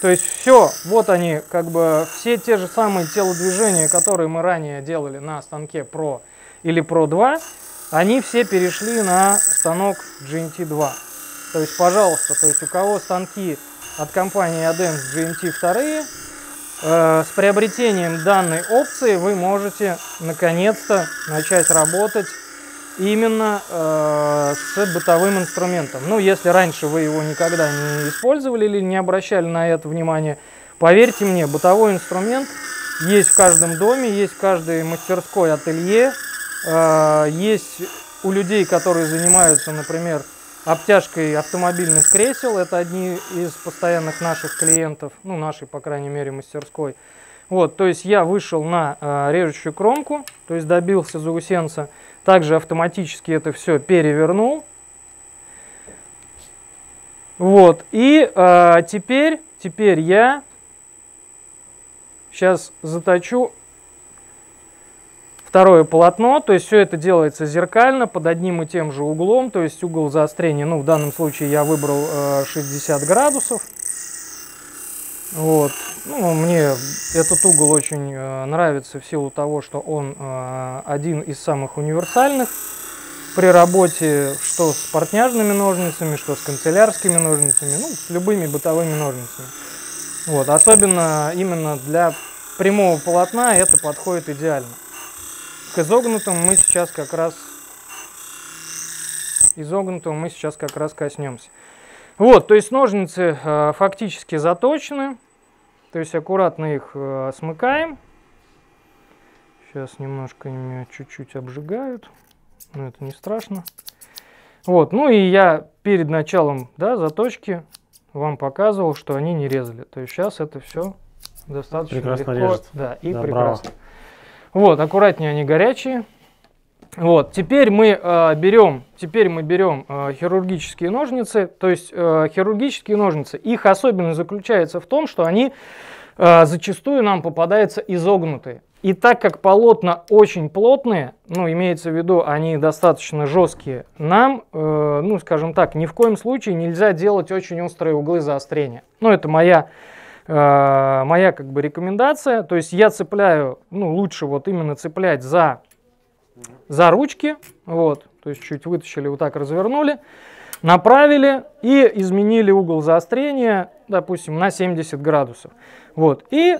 То есть все, вот они, как бы, все те же самые телодвижения, которые мы ранее делали на станке Pro или Pro два, они все перешли на станок джи эм ти два. То есть, пожалуйста, то есть у кого станки от компании ADEMS джи эм ти два, с приобретением данной опции вы можете наконец-то начать работать именно э, с бытовым инструментом. Ну, если раньше вы его никогда не использовали или не обращали на это внимание, поверьте мне, бытовой инструмент есть в каждом доме, есть в каждой мастерской, ателье, э, есть у людей, которые занимаются, например, обтяжкой автомобильных кресел, это одни из постоянных наших клиентов, ну, нашей, по крайней мере, мастерской. Вот, то есть я вышел на э, режущую кромку, то есть добился заусенца, также автоматически это все перевернул. Вот, и э, теперь, теперь я сейчас заточу второе полотно, то есть все это делается зеркально, под одним и тем же углом, то есть угол заострения, ну в данном случае я выбрал э, шестьдесят градусов. Вот. Ну, мне этот угол очень э, нравится в силу того, что он э, один из самых универсальных при работе что с портняжными ножницами, что с канцелярскими ножницами, ну с любыми бытовыми ножницами. Вот. Особенно именно для прямого полотна это подходит идеально. К изогнутому мы сейчас как раз изогнутому мы сейчас как раз коснемся. Вот, то есть ножницы э, фактически заточены, то есть аккуратно их э, смыкаем. Сейчас немножко меня чуть-чуть обжигают, но это не страшно. Вот, ну и я перед началом, да, заточки вам показывал, что они не резали. То есть сейчас это все достаточно прекрасно легко режет. Да, и да, прекрасно. Браво. Вот, аккуратнее, они горячие. Вот, теперь мы э, берем, теперь мы берем э, хирургические ножницы. То есть э, хирургические ножницы, их особенность заключается в том, что они э, зачастую нам попадаются изогнутые. И так как полотна очень плотные, ну, имеется в виду, они достаточно жесткие, нам, э, ну, скажем так, ни в коем случае нельзя делать очень острые углы заострения. Ну, это моя... моя как бы рекомендация, то есть я цепляю, ну лучше вот именно цеплять за, за ручки, вот, то есть чуть вытащили, вот так развернули, направили и изменили угол заострения, допустим, на семьдесят градусов, вот, и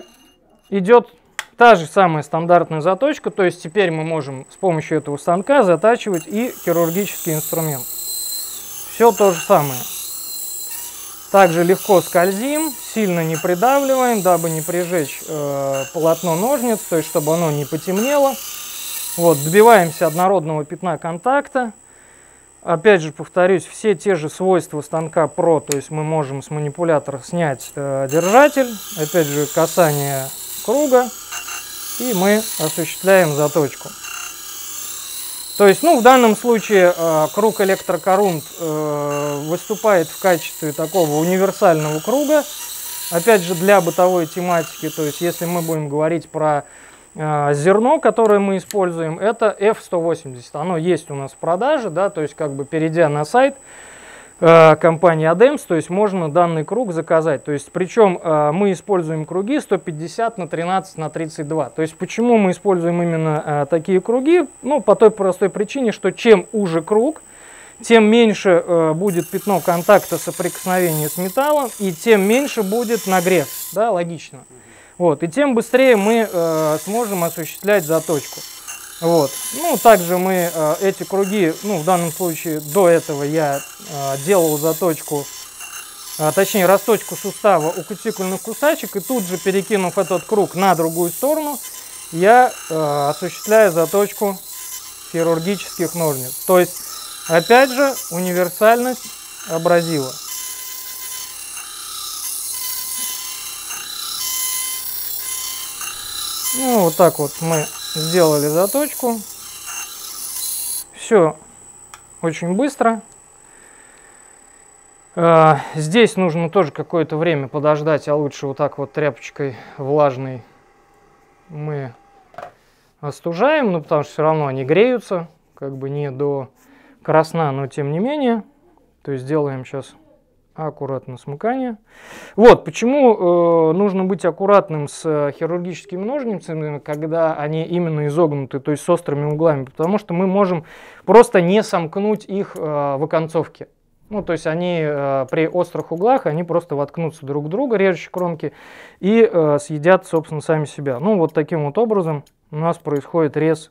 идет та же самая стандартная заточка, то есть теперь мы можем с помощью этого станка затачивать и хирургический инструмент, все то же самое. Также легко скользим, сильно не придавливаем, дабы не прижечь э, полотно ножниц, то есть чтобы оно не потемнело. Вот, добиваемся однородного пятна контакта. Опять же повторюсь, все те же свойства станка Pro, то есть мы можем с манипулятора снять э, держатель, опять же касание круга, и мы осуществляем заточку. То есть, ну, в данном случае э, круг электрокорунт э, выступает в качестве такого универсального круга, опять же, для бытовой тематики, то есть, если мы будем говорить про э, зерно, которое мы используем, это эф сто восемьдесят, оно есть у нас в продаже, да, то есть, как бы, перейдя на сайт, компании ADEMS, то есть можно данный круг заказать. То есть, причем мы используем круги сто пятьдесят на тринадцать на тридцать два. То есть почему мы используем именно такие круги? Ну, по той простой причине, что чем уже круг, тем меньше будет пятно контакта соприкосновения с металлом и тем меньше будет нагрев. Да, логично. Вот, и тем быстрее мы сможем осуществлять заточку. Вот. Ну, также мы э, эти круги, ну, в данном случае до этого я э, делал заточку, э, точнее расточку сустава у кутикульных кусачек, и тут же, перекинув этот круг на другую сторону, я э, осуществляю заточку хирургических ножниц. То есть, опять же, универсальность абразива. Ну, вот так вот мы сделали заточку. Все очень быстро. Здесь нужно тоже какое-то время подождать, а лучше вот так вот тряпочкой влажной мы остужаем, ну, потому что все равно они греются, как бы не до красна, но тем не менее. То есть делаем сейчас аккуратно смыкание. Вот почему э, нужно быть аккуратным с хирургическими ножницами, когда они именно изогнуты, то есть с острыми углами, потому что мы можем просто не сомкнуть их э, в оконцовке. Ну, то есть они э, при острых углах, они просто воткнутся друг в друга, режущие кромки, и э, съедят, собственно, сами себя. Ну, вот таким вот образом у нас происходит рез.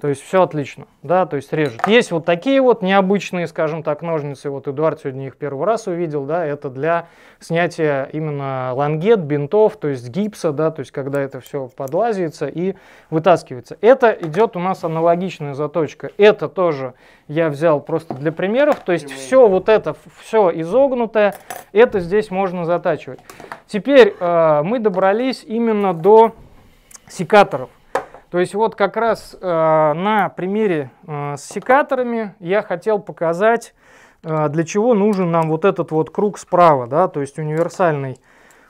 То есть все отлично, да, то есть режет. Есть вот такие вот необычные, скажем так, ножницы. Вот Эдуард сегодня их первый раз увидел, да, это для снятия именно лангет, бинтов, то есть гипса, да, то есть когда это все подлазится и вытаскивается. Это идет у нас аналогичная заточка. Это тоже я взял просто для примеров, то есть все вот это, все изогнутое, это здесь можно затачивать. Теперь э, мы добрались именно до секаторов. То есть вот как раз э, на примере э, с секаторами я хотел показать, э, для чего нужен нам вот этот вот круг справа, да, то есть универсальный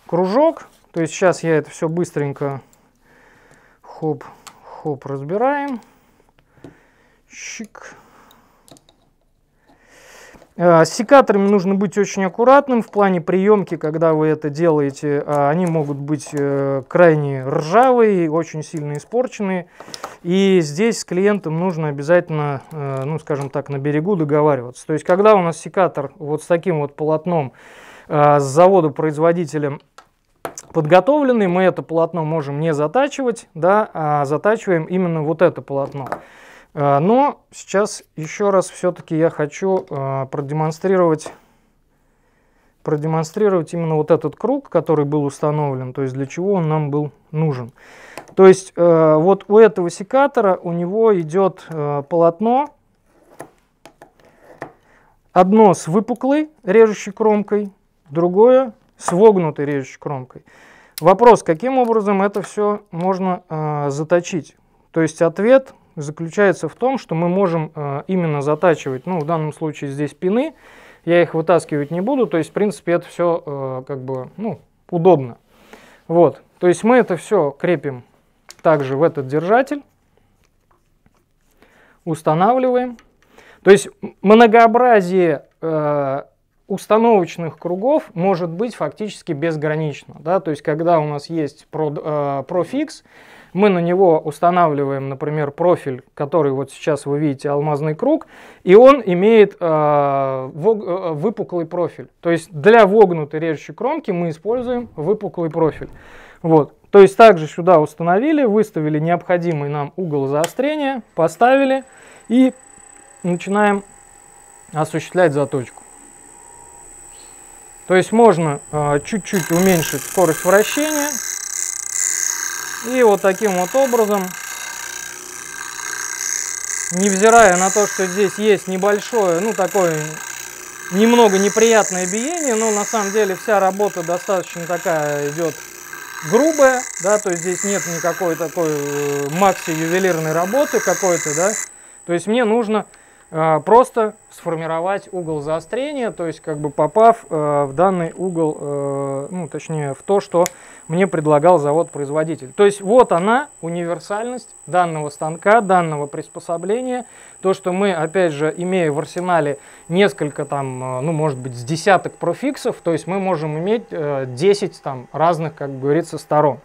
кружок. То есть сейчас я это все быстренько хоп, хоп, разбираем. Щик. Э, с секаторами нужно быть очень аккуратным в плане приемки, когда вы это делаете. Они могут быть э, крайне ржавые, очень сильно испорченные. И здесь с клиентом нужно обязательно, э, ну, скажем так, на берегу договариваться. То есть, когда у нас секатор вот с таким вот полотном э, с завода-производителем подготовленный, мы это полотно можем не затачивать, да, а затачиваем именно вот это полотно. Но сейчас еще раз все-таки я хочу продемонстрировать, продемонстрировать именно вот этот круг, который был установлен, то есть для чего он нам был нужен. То есть вот у этого секатора у него идет полотно, одно с выпуклой режущей кромкой, другое с вогнутой режущей кромкой. Вопрос, каким образом это все можно заточить? То есть ответ заключается в том, что мы можем э, именно затачивать, ну, в данном случае здесь пины, я их вытаскивать не буду, то есть, в принципе, это все э, как бы, ну, удобно. Вот, то есть мы это все крепим также в этот держатель, устанавливаем. То есть многообразие э, установочных кругов может быть фактически безгранично, да, то есть когда у нас есть профикс, мы на него устанавливаем, например, профиль, который вот сейчас вы видите, алмазный круг, и он имеет э, выпуклый профиль. То есть для вогнутой режущей кромки мы используем выпуклый профиль. Вот. То есть также сюда установили, выставили необходимый нам угол заострения, поставили и начинаем осуществлять заточку. То есть можно чуть-чуть э, уменьшить скорость вращения. И вот таким вот образом, невзирая на то, что здесь есть небольшое, ну такое немного неприятное биение, но на самом деле вся работа достаточно такая идет грубая, да, то есть здесь нет никакой такой макси-ювелирной работы какой-то, да, то есть мне нужно Просто сформировать угол заострения, то есть как бы попав э, в данный угол, э, ну точнее в то, что мне предлагал завод-производитель. То есть вот она, универсальность данного станка, данного приспособления. То, что мы, опять же, имея в арсенале несколько там, ну может быть с десяток профиксов, то есть мы можем иметь э, десять там разных, как говорится, сторон.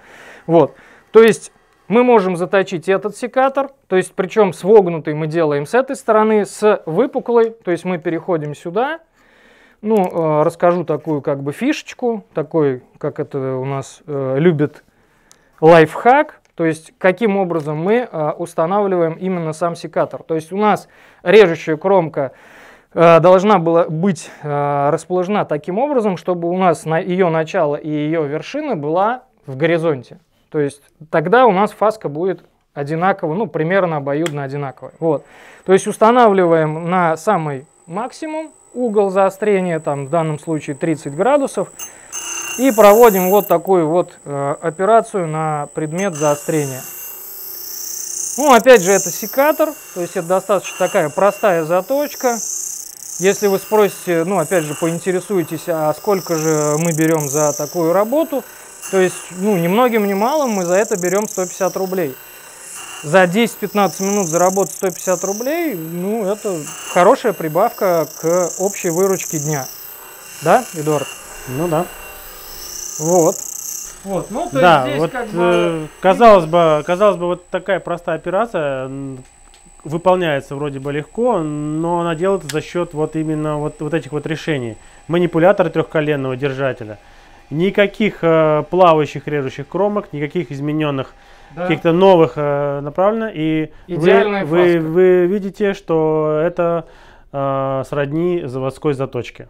Вот, то есть... Мы можем заточить этот секатор, то есть причем с вогнутой мы делаем с этой стороны, с выпуклой, то есть мы переходим сюда. Ну, э, расскажу такую как бы фишечку, такой, как это у нас э, любит, лайфхак. То есть каким образом мы э, устанавливаем именно сам секатор. То есть у нас режущая кромка э, должна была быть э, расположена таким образом, чтобы у нас на ее начало и ее вершина была в горизонте. То есть тогда у нас фаска будет одинакова, ну, примерно обоюдно одинаковая. Вот. То есть устанавливаем на самый максимум угол заострения, там, в данном случае тридцать градусов, и проводим вот такую вот э, операцию на предмет заострения. Ну, опять же, это секатор, то есть это достаточно такая простая заточка. Если вы спросите, ну, опять же, поинтересуетесь, а сколько же мы берем за такую работу, то есть, ну, ни многим, ни малым мы за это берем сто пятьдесят рублей. За десять-пятнадцать минут заработать сто пятьдесят рублей, ну, это хорошая прибавка к общей выручке дня. Да, Эдуард? Ну да. Вот. Вот, ну, то да, есть здесь вот, как бы... Казалось бы, казалось бы, вот такая простая операция выполняется вроде бы легко, но она делается за счет вот именно вот, вот этих вот решений. Манипулятора трехколенного держателя. Никаких э, плавающих режущих кромок, никаких измененных, да, каких-то новых э, направлено. И вы, вы, вы видите, что это э, сродни заводской заточке.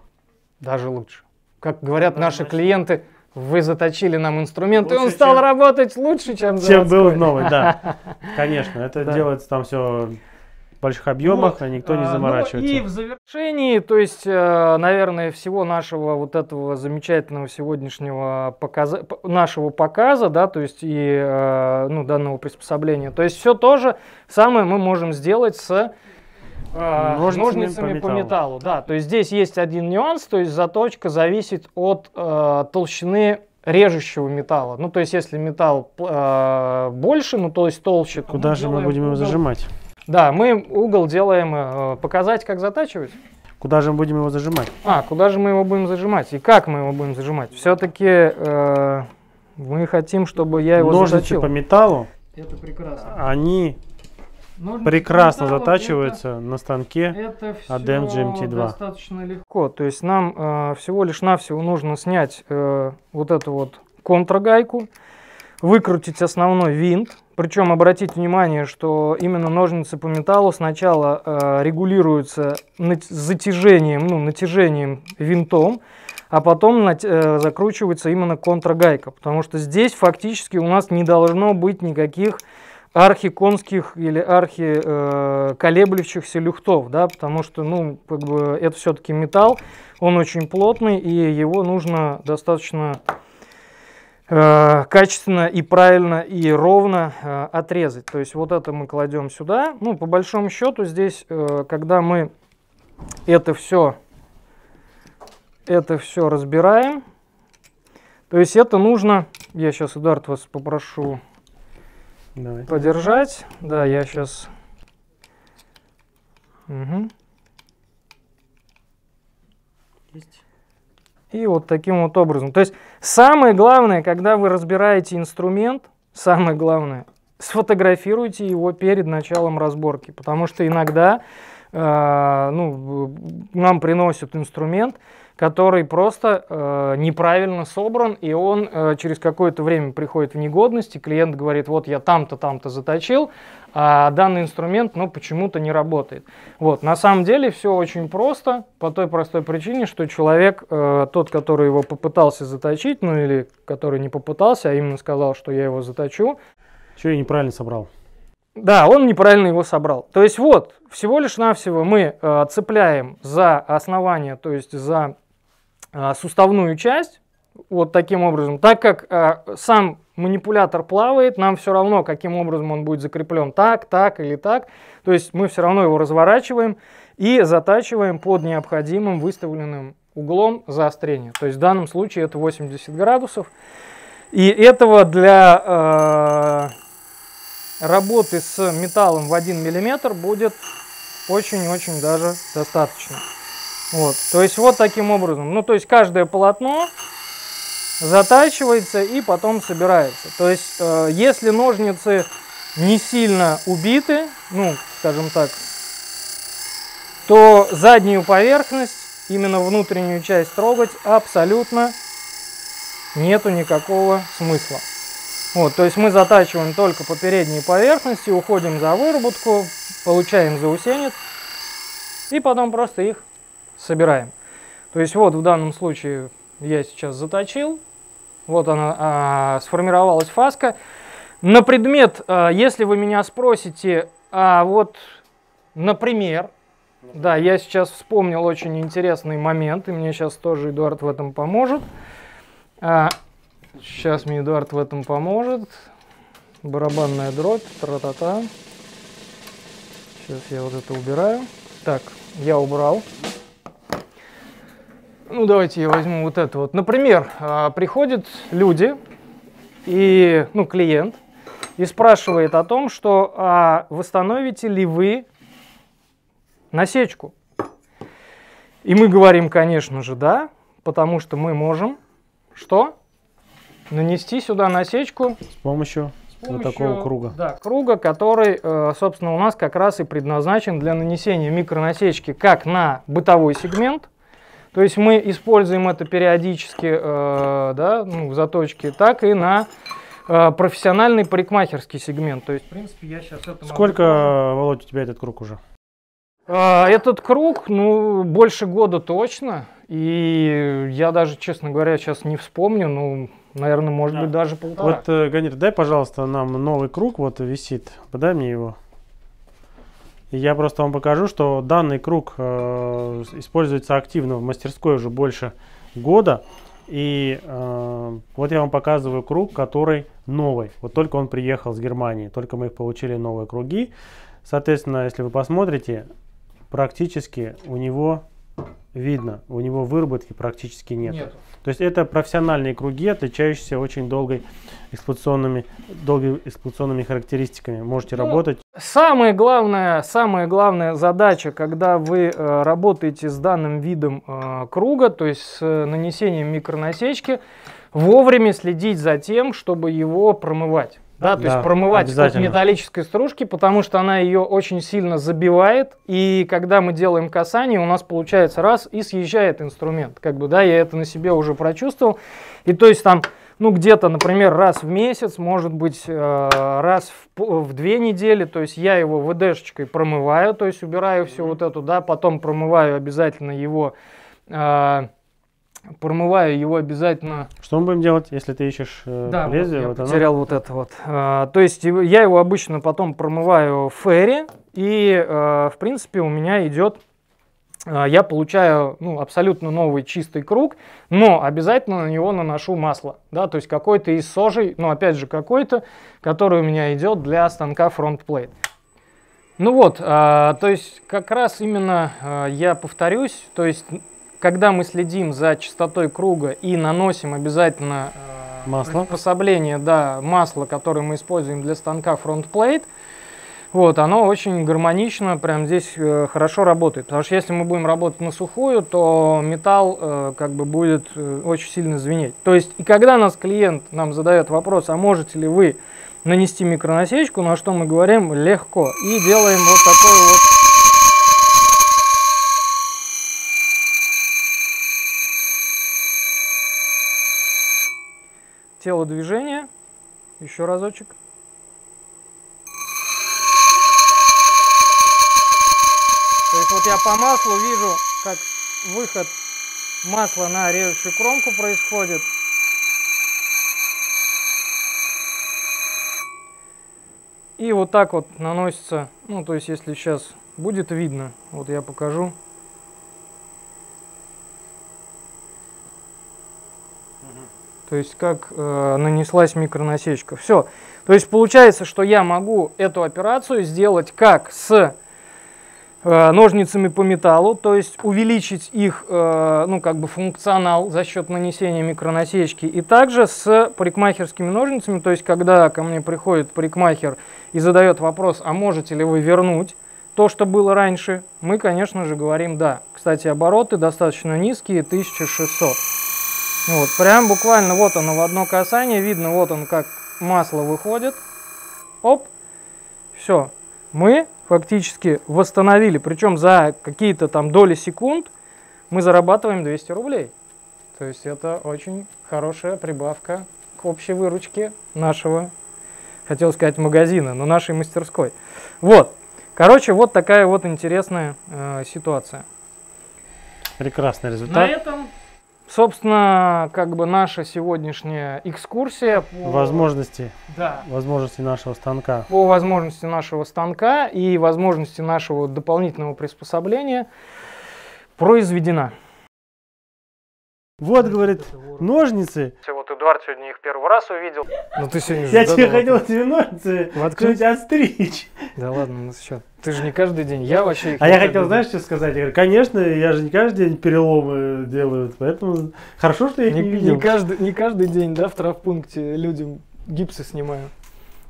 Даже лучше. Как говорят да, наши значит. клиенты, вы заточили нам инструмент, лучше, и он стал чем, работать лучше, чем заводской. Чем был новый, да. Конечно, это делается там все... В больших объемах, вот, а никто не заморачивается. Ну, и в завершении, то есть, наверное, всего нашего вот этого замечательного сегодняшнего показа, нашего показа, да, то есть и ну, данного приспособления, то есть все то же самое мы можем сделать с ножницами, ножницами по металлу. по металлу. Да, то есть здесь есть один нюанс, то есть заточка зависит от э, толщины режущего металла. Ну, то есть если металл э, больше, ну, то есть толще... Куда же мы будем его зажимать? Да, мы угол делаем, показать, как затачивать. Куда же мы будем его зажимать? А, куда же мы его будем зажимать? И как мы его будем зажимать? Все-таки э, мы хотим, чтобы я его Ножницы заточил. Ножницы по металлу, это прекрасно. Они Ножницы прекрасно металлу, затачиваются это, на станке эй ди и эм эс джи эм ти два. Достаточно легко. То есть нам э, всего лишь навсего нужно снять э, вот эту вот контрагайку, выкрутить основной винт. Причем обратите внимание, что именно ножницы по металлу сначала э, регулируются затяжением, ну, натяжением винтом, а потом э, закручивается именно контрагайка, потому что здесь фактически у нас не должно быть никаких архиконских или архи э, колеблющихся люфтов, да, потому что, ну, как бы это все-таки металл, он очень плотный и его нужно достаточно... качественно и правильно и ровно э, отрезать. То есть вот это мы кладем сюда. Ну, по большому счету здесь, э, когда мы это все, это все разбираем, то есть это нужно... Я сейчас, Эдуард, вас попрошу Давай. подержать. Да, я сейчас... Угу. Есть. И вот таким вот образом. То есть самое главное, когда вы разбираете инструмент, самое главное, сфотографируйте его перед началом разборки. Потому что иногда э, ну, нам приносят инструмент, который просто э, неправильно собран, и он э, через какое-то время приходит в негодность, и клиент говорит, вот я там-то, там-то заточил, а данный инструмент, ну, почему-то не работает. Вот, на самом деле все очень просто, по той простой причине, что человек, э, тот, который его попытался заточить, ну, или который не попытался, а именно сказал, что я его заточу. Чего я неправильно собрал? Да, он неправильно его собрал. То есть вот, всего лишь навсего мы э, цепляем за основание, то есть за... суставную часть вот таким образом, так как э, сам манипулятор плавает, нам все равно, каким образом он будет закреплен, так, так или так, то есть мы все равно его разворачиваем и затачиваем под необходимым выставленным углом заострения. То есть в данном случае это восемьдесят градусов. И этого для э, работы с металлом в один миллиметр будет очень-очень даже достаточно. Вот. То есть вот таким образом. Ну, то есть каждое полотно затачивается и потом собирается. То есть э, если ножницы не сильно убиты, ну, скажем так, то заднюю поверхность, именно внутреннюю часть, трогать абсолютно нету никакого смысла. Вот, то есть мы затачиваем только по передней поверхности, уходим за выработку, получаем заусенец и потом просто их собираем. То есть вот в данном случае я сейчас заточил, вот она а, сформировалась фаска. На предмет, а, если вы меня спросите, а вот, например, да, я сейчас вспомнил очень интересный момент, и мне сейчас тоже Эдуард в этом поможет. А, сейчас мне Эдуард в этом поможет. Барабанная дробь, тра-та-та. Сейчас я вот это убираю. Так, я убрал. Ну, давайте я возьму вот это вот. Например, а, приходят люди, и, ну, клиент, и спрашивает о том, что а, восстановите ли вы насечку? И мы говорим, конечно же, да, потому что мы можем что? Нанести сюда насечку с помощью, с помощью вот такого круга. Да, круга, который, собственно, у нас как раз и предназначен для нанесения микронасечки как на бытовой сегмент. То есть мы используем это периодически, да, ну, в заточке, так и на профессиональный парикмахерский сегмент. То есть, в принципе, я сейчас это Сколько, могу... Володь, у тебя этот круг уже? Этот круг, ну, больше года точно, и я даже, честно говоря, сейчас не вспомню, ну, наверное, может да. быть, даже полтора. Вот, Ганир, дай, пожалуйста, нам новый круг, вот висит, подай мне его. И я просто вам покажу, что данный круг э, используется активно в мастерской уже больше года, и э, вот я вам показываю круг, который новый, вот только он приехал с Германии, только мы их получили новые круги. Соответственно, если вы посмотрите, практически у него видно, у него выработки практически нет. Нету. То есть это профессиональные круги, отличающиеся очень долгой эксплуатационными, долгими эксплуатационными характеристиками. Можете ну, работать. Самая главная, самая главная задача, когда вы э, работаете с данным видом э, круга, то есть с э, нанесением микронасечки, вовремя следить за тем, чтобы его промывать. Да, да, то есть промывать от металлической стружки, потому что она ее очень сильно забивает, и когда мы делаем касание, у нас получается раз и съезжает инструмент, как бы, да, я это на себе уже прочувствовал, и то есть там, ну, где-то, например, раз в месяц, может быть, э, раз в, в две недели, то есть я его ВДшечкой промываю, то есть убираю всю вот эту, да, потом промываю обязательно его... Э, Промываю его обязательно. Что мы будем делать, если ты ищешь э, да, лезвие? Я вот потерял оно. Вот это вот. А, то есть я его обычно потом промываю в ферри, и а, в принципе у меня идет, а, я получаю ну, абсолютно новый чистый круг, но обязательно на него наношу масло, да, то есть какой-то из сожей, но ну, опять же какой-то, который у меня идет для станка фронтплейт. Ну вот, а, то есть как раз именно а, я повторюсь, то есть когда мы следим за частотой круга и наносим обязательно э, масло. Приспособление, да, масло, которое мы используем для станка фронтплейт, вот, оно очень гармонично, прям здесь э, хорошо работает. Потому что если мы будем работать на сухую, то металл э, как бы будет э, очень сильно звенеть. То есть, и когда нас клиент нам задает вопрос, а можете ли вы нанести микронасечку, на что мы говорим легко, и делаем вот такой вот. Телодвижение. Еще разочек. То есть вот я по маслу вижу, как выход масла на режущую кромку происходит. И вот так вот наносится, ну то есть если сейчас будет видно, вот я покажу. То есть как э, нанеслась микронасечка. Все. То есть получается, что я могу эту операцию сделать как с ножницами по металлу, то есть увеличить их, ну, как бы функционал за счет нанесения микронасечки, и также с парикмахерскими ножницами, то есть когда ко мне приходит парикмахер и задает вопрос, а можете ли вы вернуть то, что было раньше, мы, конечно же, говорим да. Кстати, обороты достаточно низкие, тысяча шестьсот. Вот, прям буквально вот оно в одно касание, видно, вот он как масло выходит. Оп, все, мы фактически восстановили, причем за какие-то там доли секунд мы зарабатываем двести рублей. То есть это очень хорошая прибавка к общей выручке нашего, хотел сказать, магазина, но нашей мастерской. Вот, короче, вот такая вот интересная э, ситуация. Прекрасный результат. На этом, собственно, как бы наша сегодняшняя экскурсия по возможности, да. возможности нашего станка. По возможности нашего станка и возможности нашего дополнительного приспособления произведена. Вот, говорит, ножницы. Вот Эдуард сегодня их первый раз увидел. Ну, ты сегодня я тебе хотел эти ножницы открыть, отстричь. Да ладно, ну сейчас. Ты же не каждый день. Я вообще их а я хотел, знаешь, что сказать? Я говорю, конечно, я же не каждый день переломы делаю, поэтому хорошо, что я их не, не видел. Не каждый, не каждый день, да, в травпункте людям гипсы снимаю.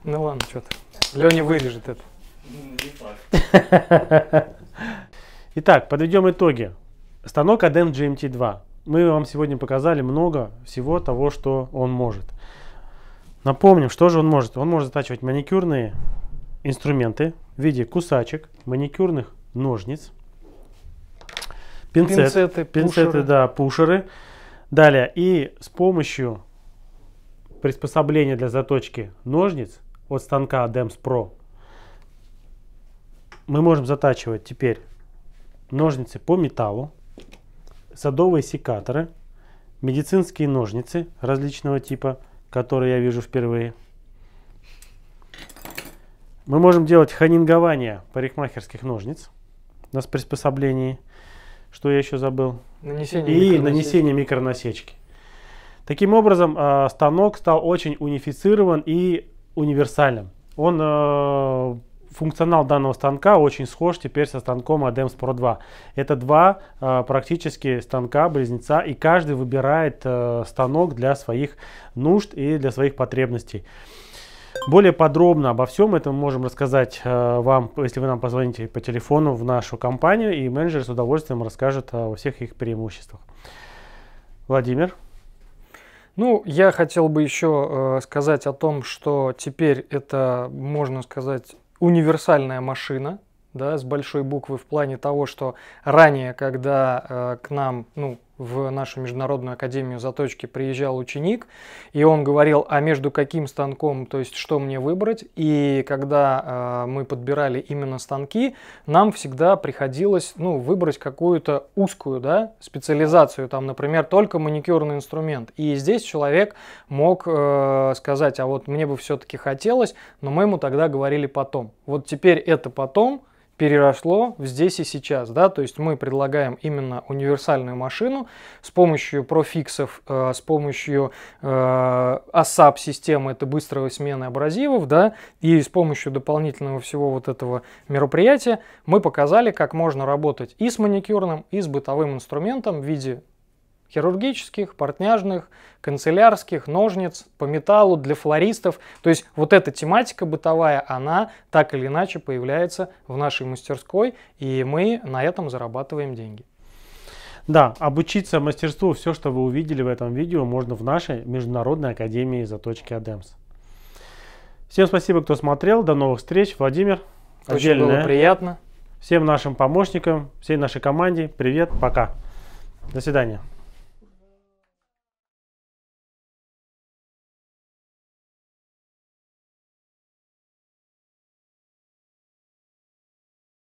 Ну ладно, что-то. Леня вырежет это. Итак, подведем итоги. Станок АДЕМС джи эм ти два. Мы вам сегодня показали много всего того, что он может. Напомним, что же он может. Он может затачивать маникюрные инструменты в виде кусачек, маникюрных ножниц, пинцет, пинцеты, пинцеты пушеры. Да, пушеры. Далее, и с помощью приспособления для заточки ножниц от станка АДЕМС про мы можем затачивать теперь ножницы по металлу, садовые секаторы, медицинские ножницы различного типа, которые я вижу впервые. Мы можем делать хонингование парикмахерских ножниц на приспособлении, что я еще забыл, нанесение и микронасечки. нанесение микронасечки. Таким образом, станок стал очень унифицирован и универсальным. Он... Функционал данного станка очень схож теперь со станком АДЕМС про два. Это два э, практически станка-близнеца, и каждый выбирает э, станок для своих нужд и для своих потребностей. Более подробно обо всем этом мы можем рассказать э, вам, если вы нам позвоните по телефону в нашу компанию, и менеджер с удовольствием расскажет о всех их преимуществах. Владимир. Ну, я хотел бы еще э, сказать о том, что теперь это, можно сказать, универсальная машина, да, с большой буквы, в плане того, что ранее, когда э, к нам, ну, в нашу Международную Академию Заточки приезжал ученик, и он говорил, а между каким станком, то есть что мне выбрать, и когда э, мы подбирали именно станки, нам всегда приходилось, ну, выбрать какую-то узкую, да, специализацию, там, например, только маникюрный инструмент. И здесь человек мог э, сказать, а вот мне бы все-таки хотелось, но мы ему тогда говорили потом. Вот теперь это потом переросло в здесь и сейчас, да, то есть мы предлагаем именно универсальную машину с помощью профиксов, э, с помощью э, АСАП-системы, это быстрой смены абразивов, да, и с помощью дополнительного всего вот этого мероприятия мы показали, как можно работать и с маникюрным, и с бытовым инструментом в виде хирургических, портняжных, канцелярских, ножниц, по металлу, для флористов. То есть вот эта тематика бытовая, она так или иначе появляется в нашей мастерской, и мы на этом зарабатываем деньги. Да, обучиться мастерству, все, что вы увидели в этом видео, можно в нашей Международной Академии Заточки АДЕМС. Всем спасибо, кто смотрел. До новых встреч. Владимир, очень было приятно. Всем нашим помощникам, всей нашей команде. Привет, пока. До свидания.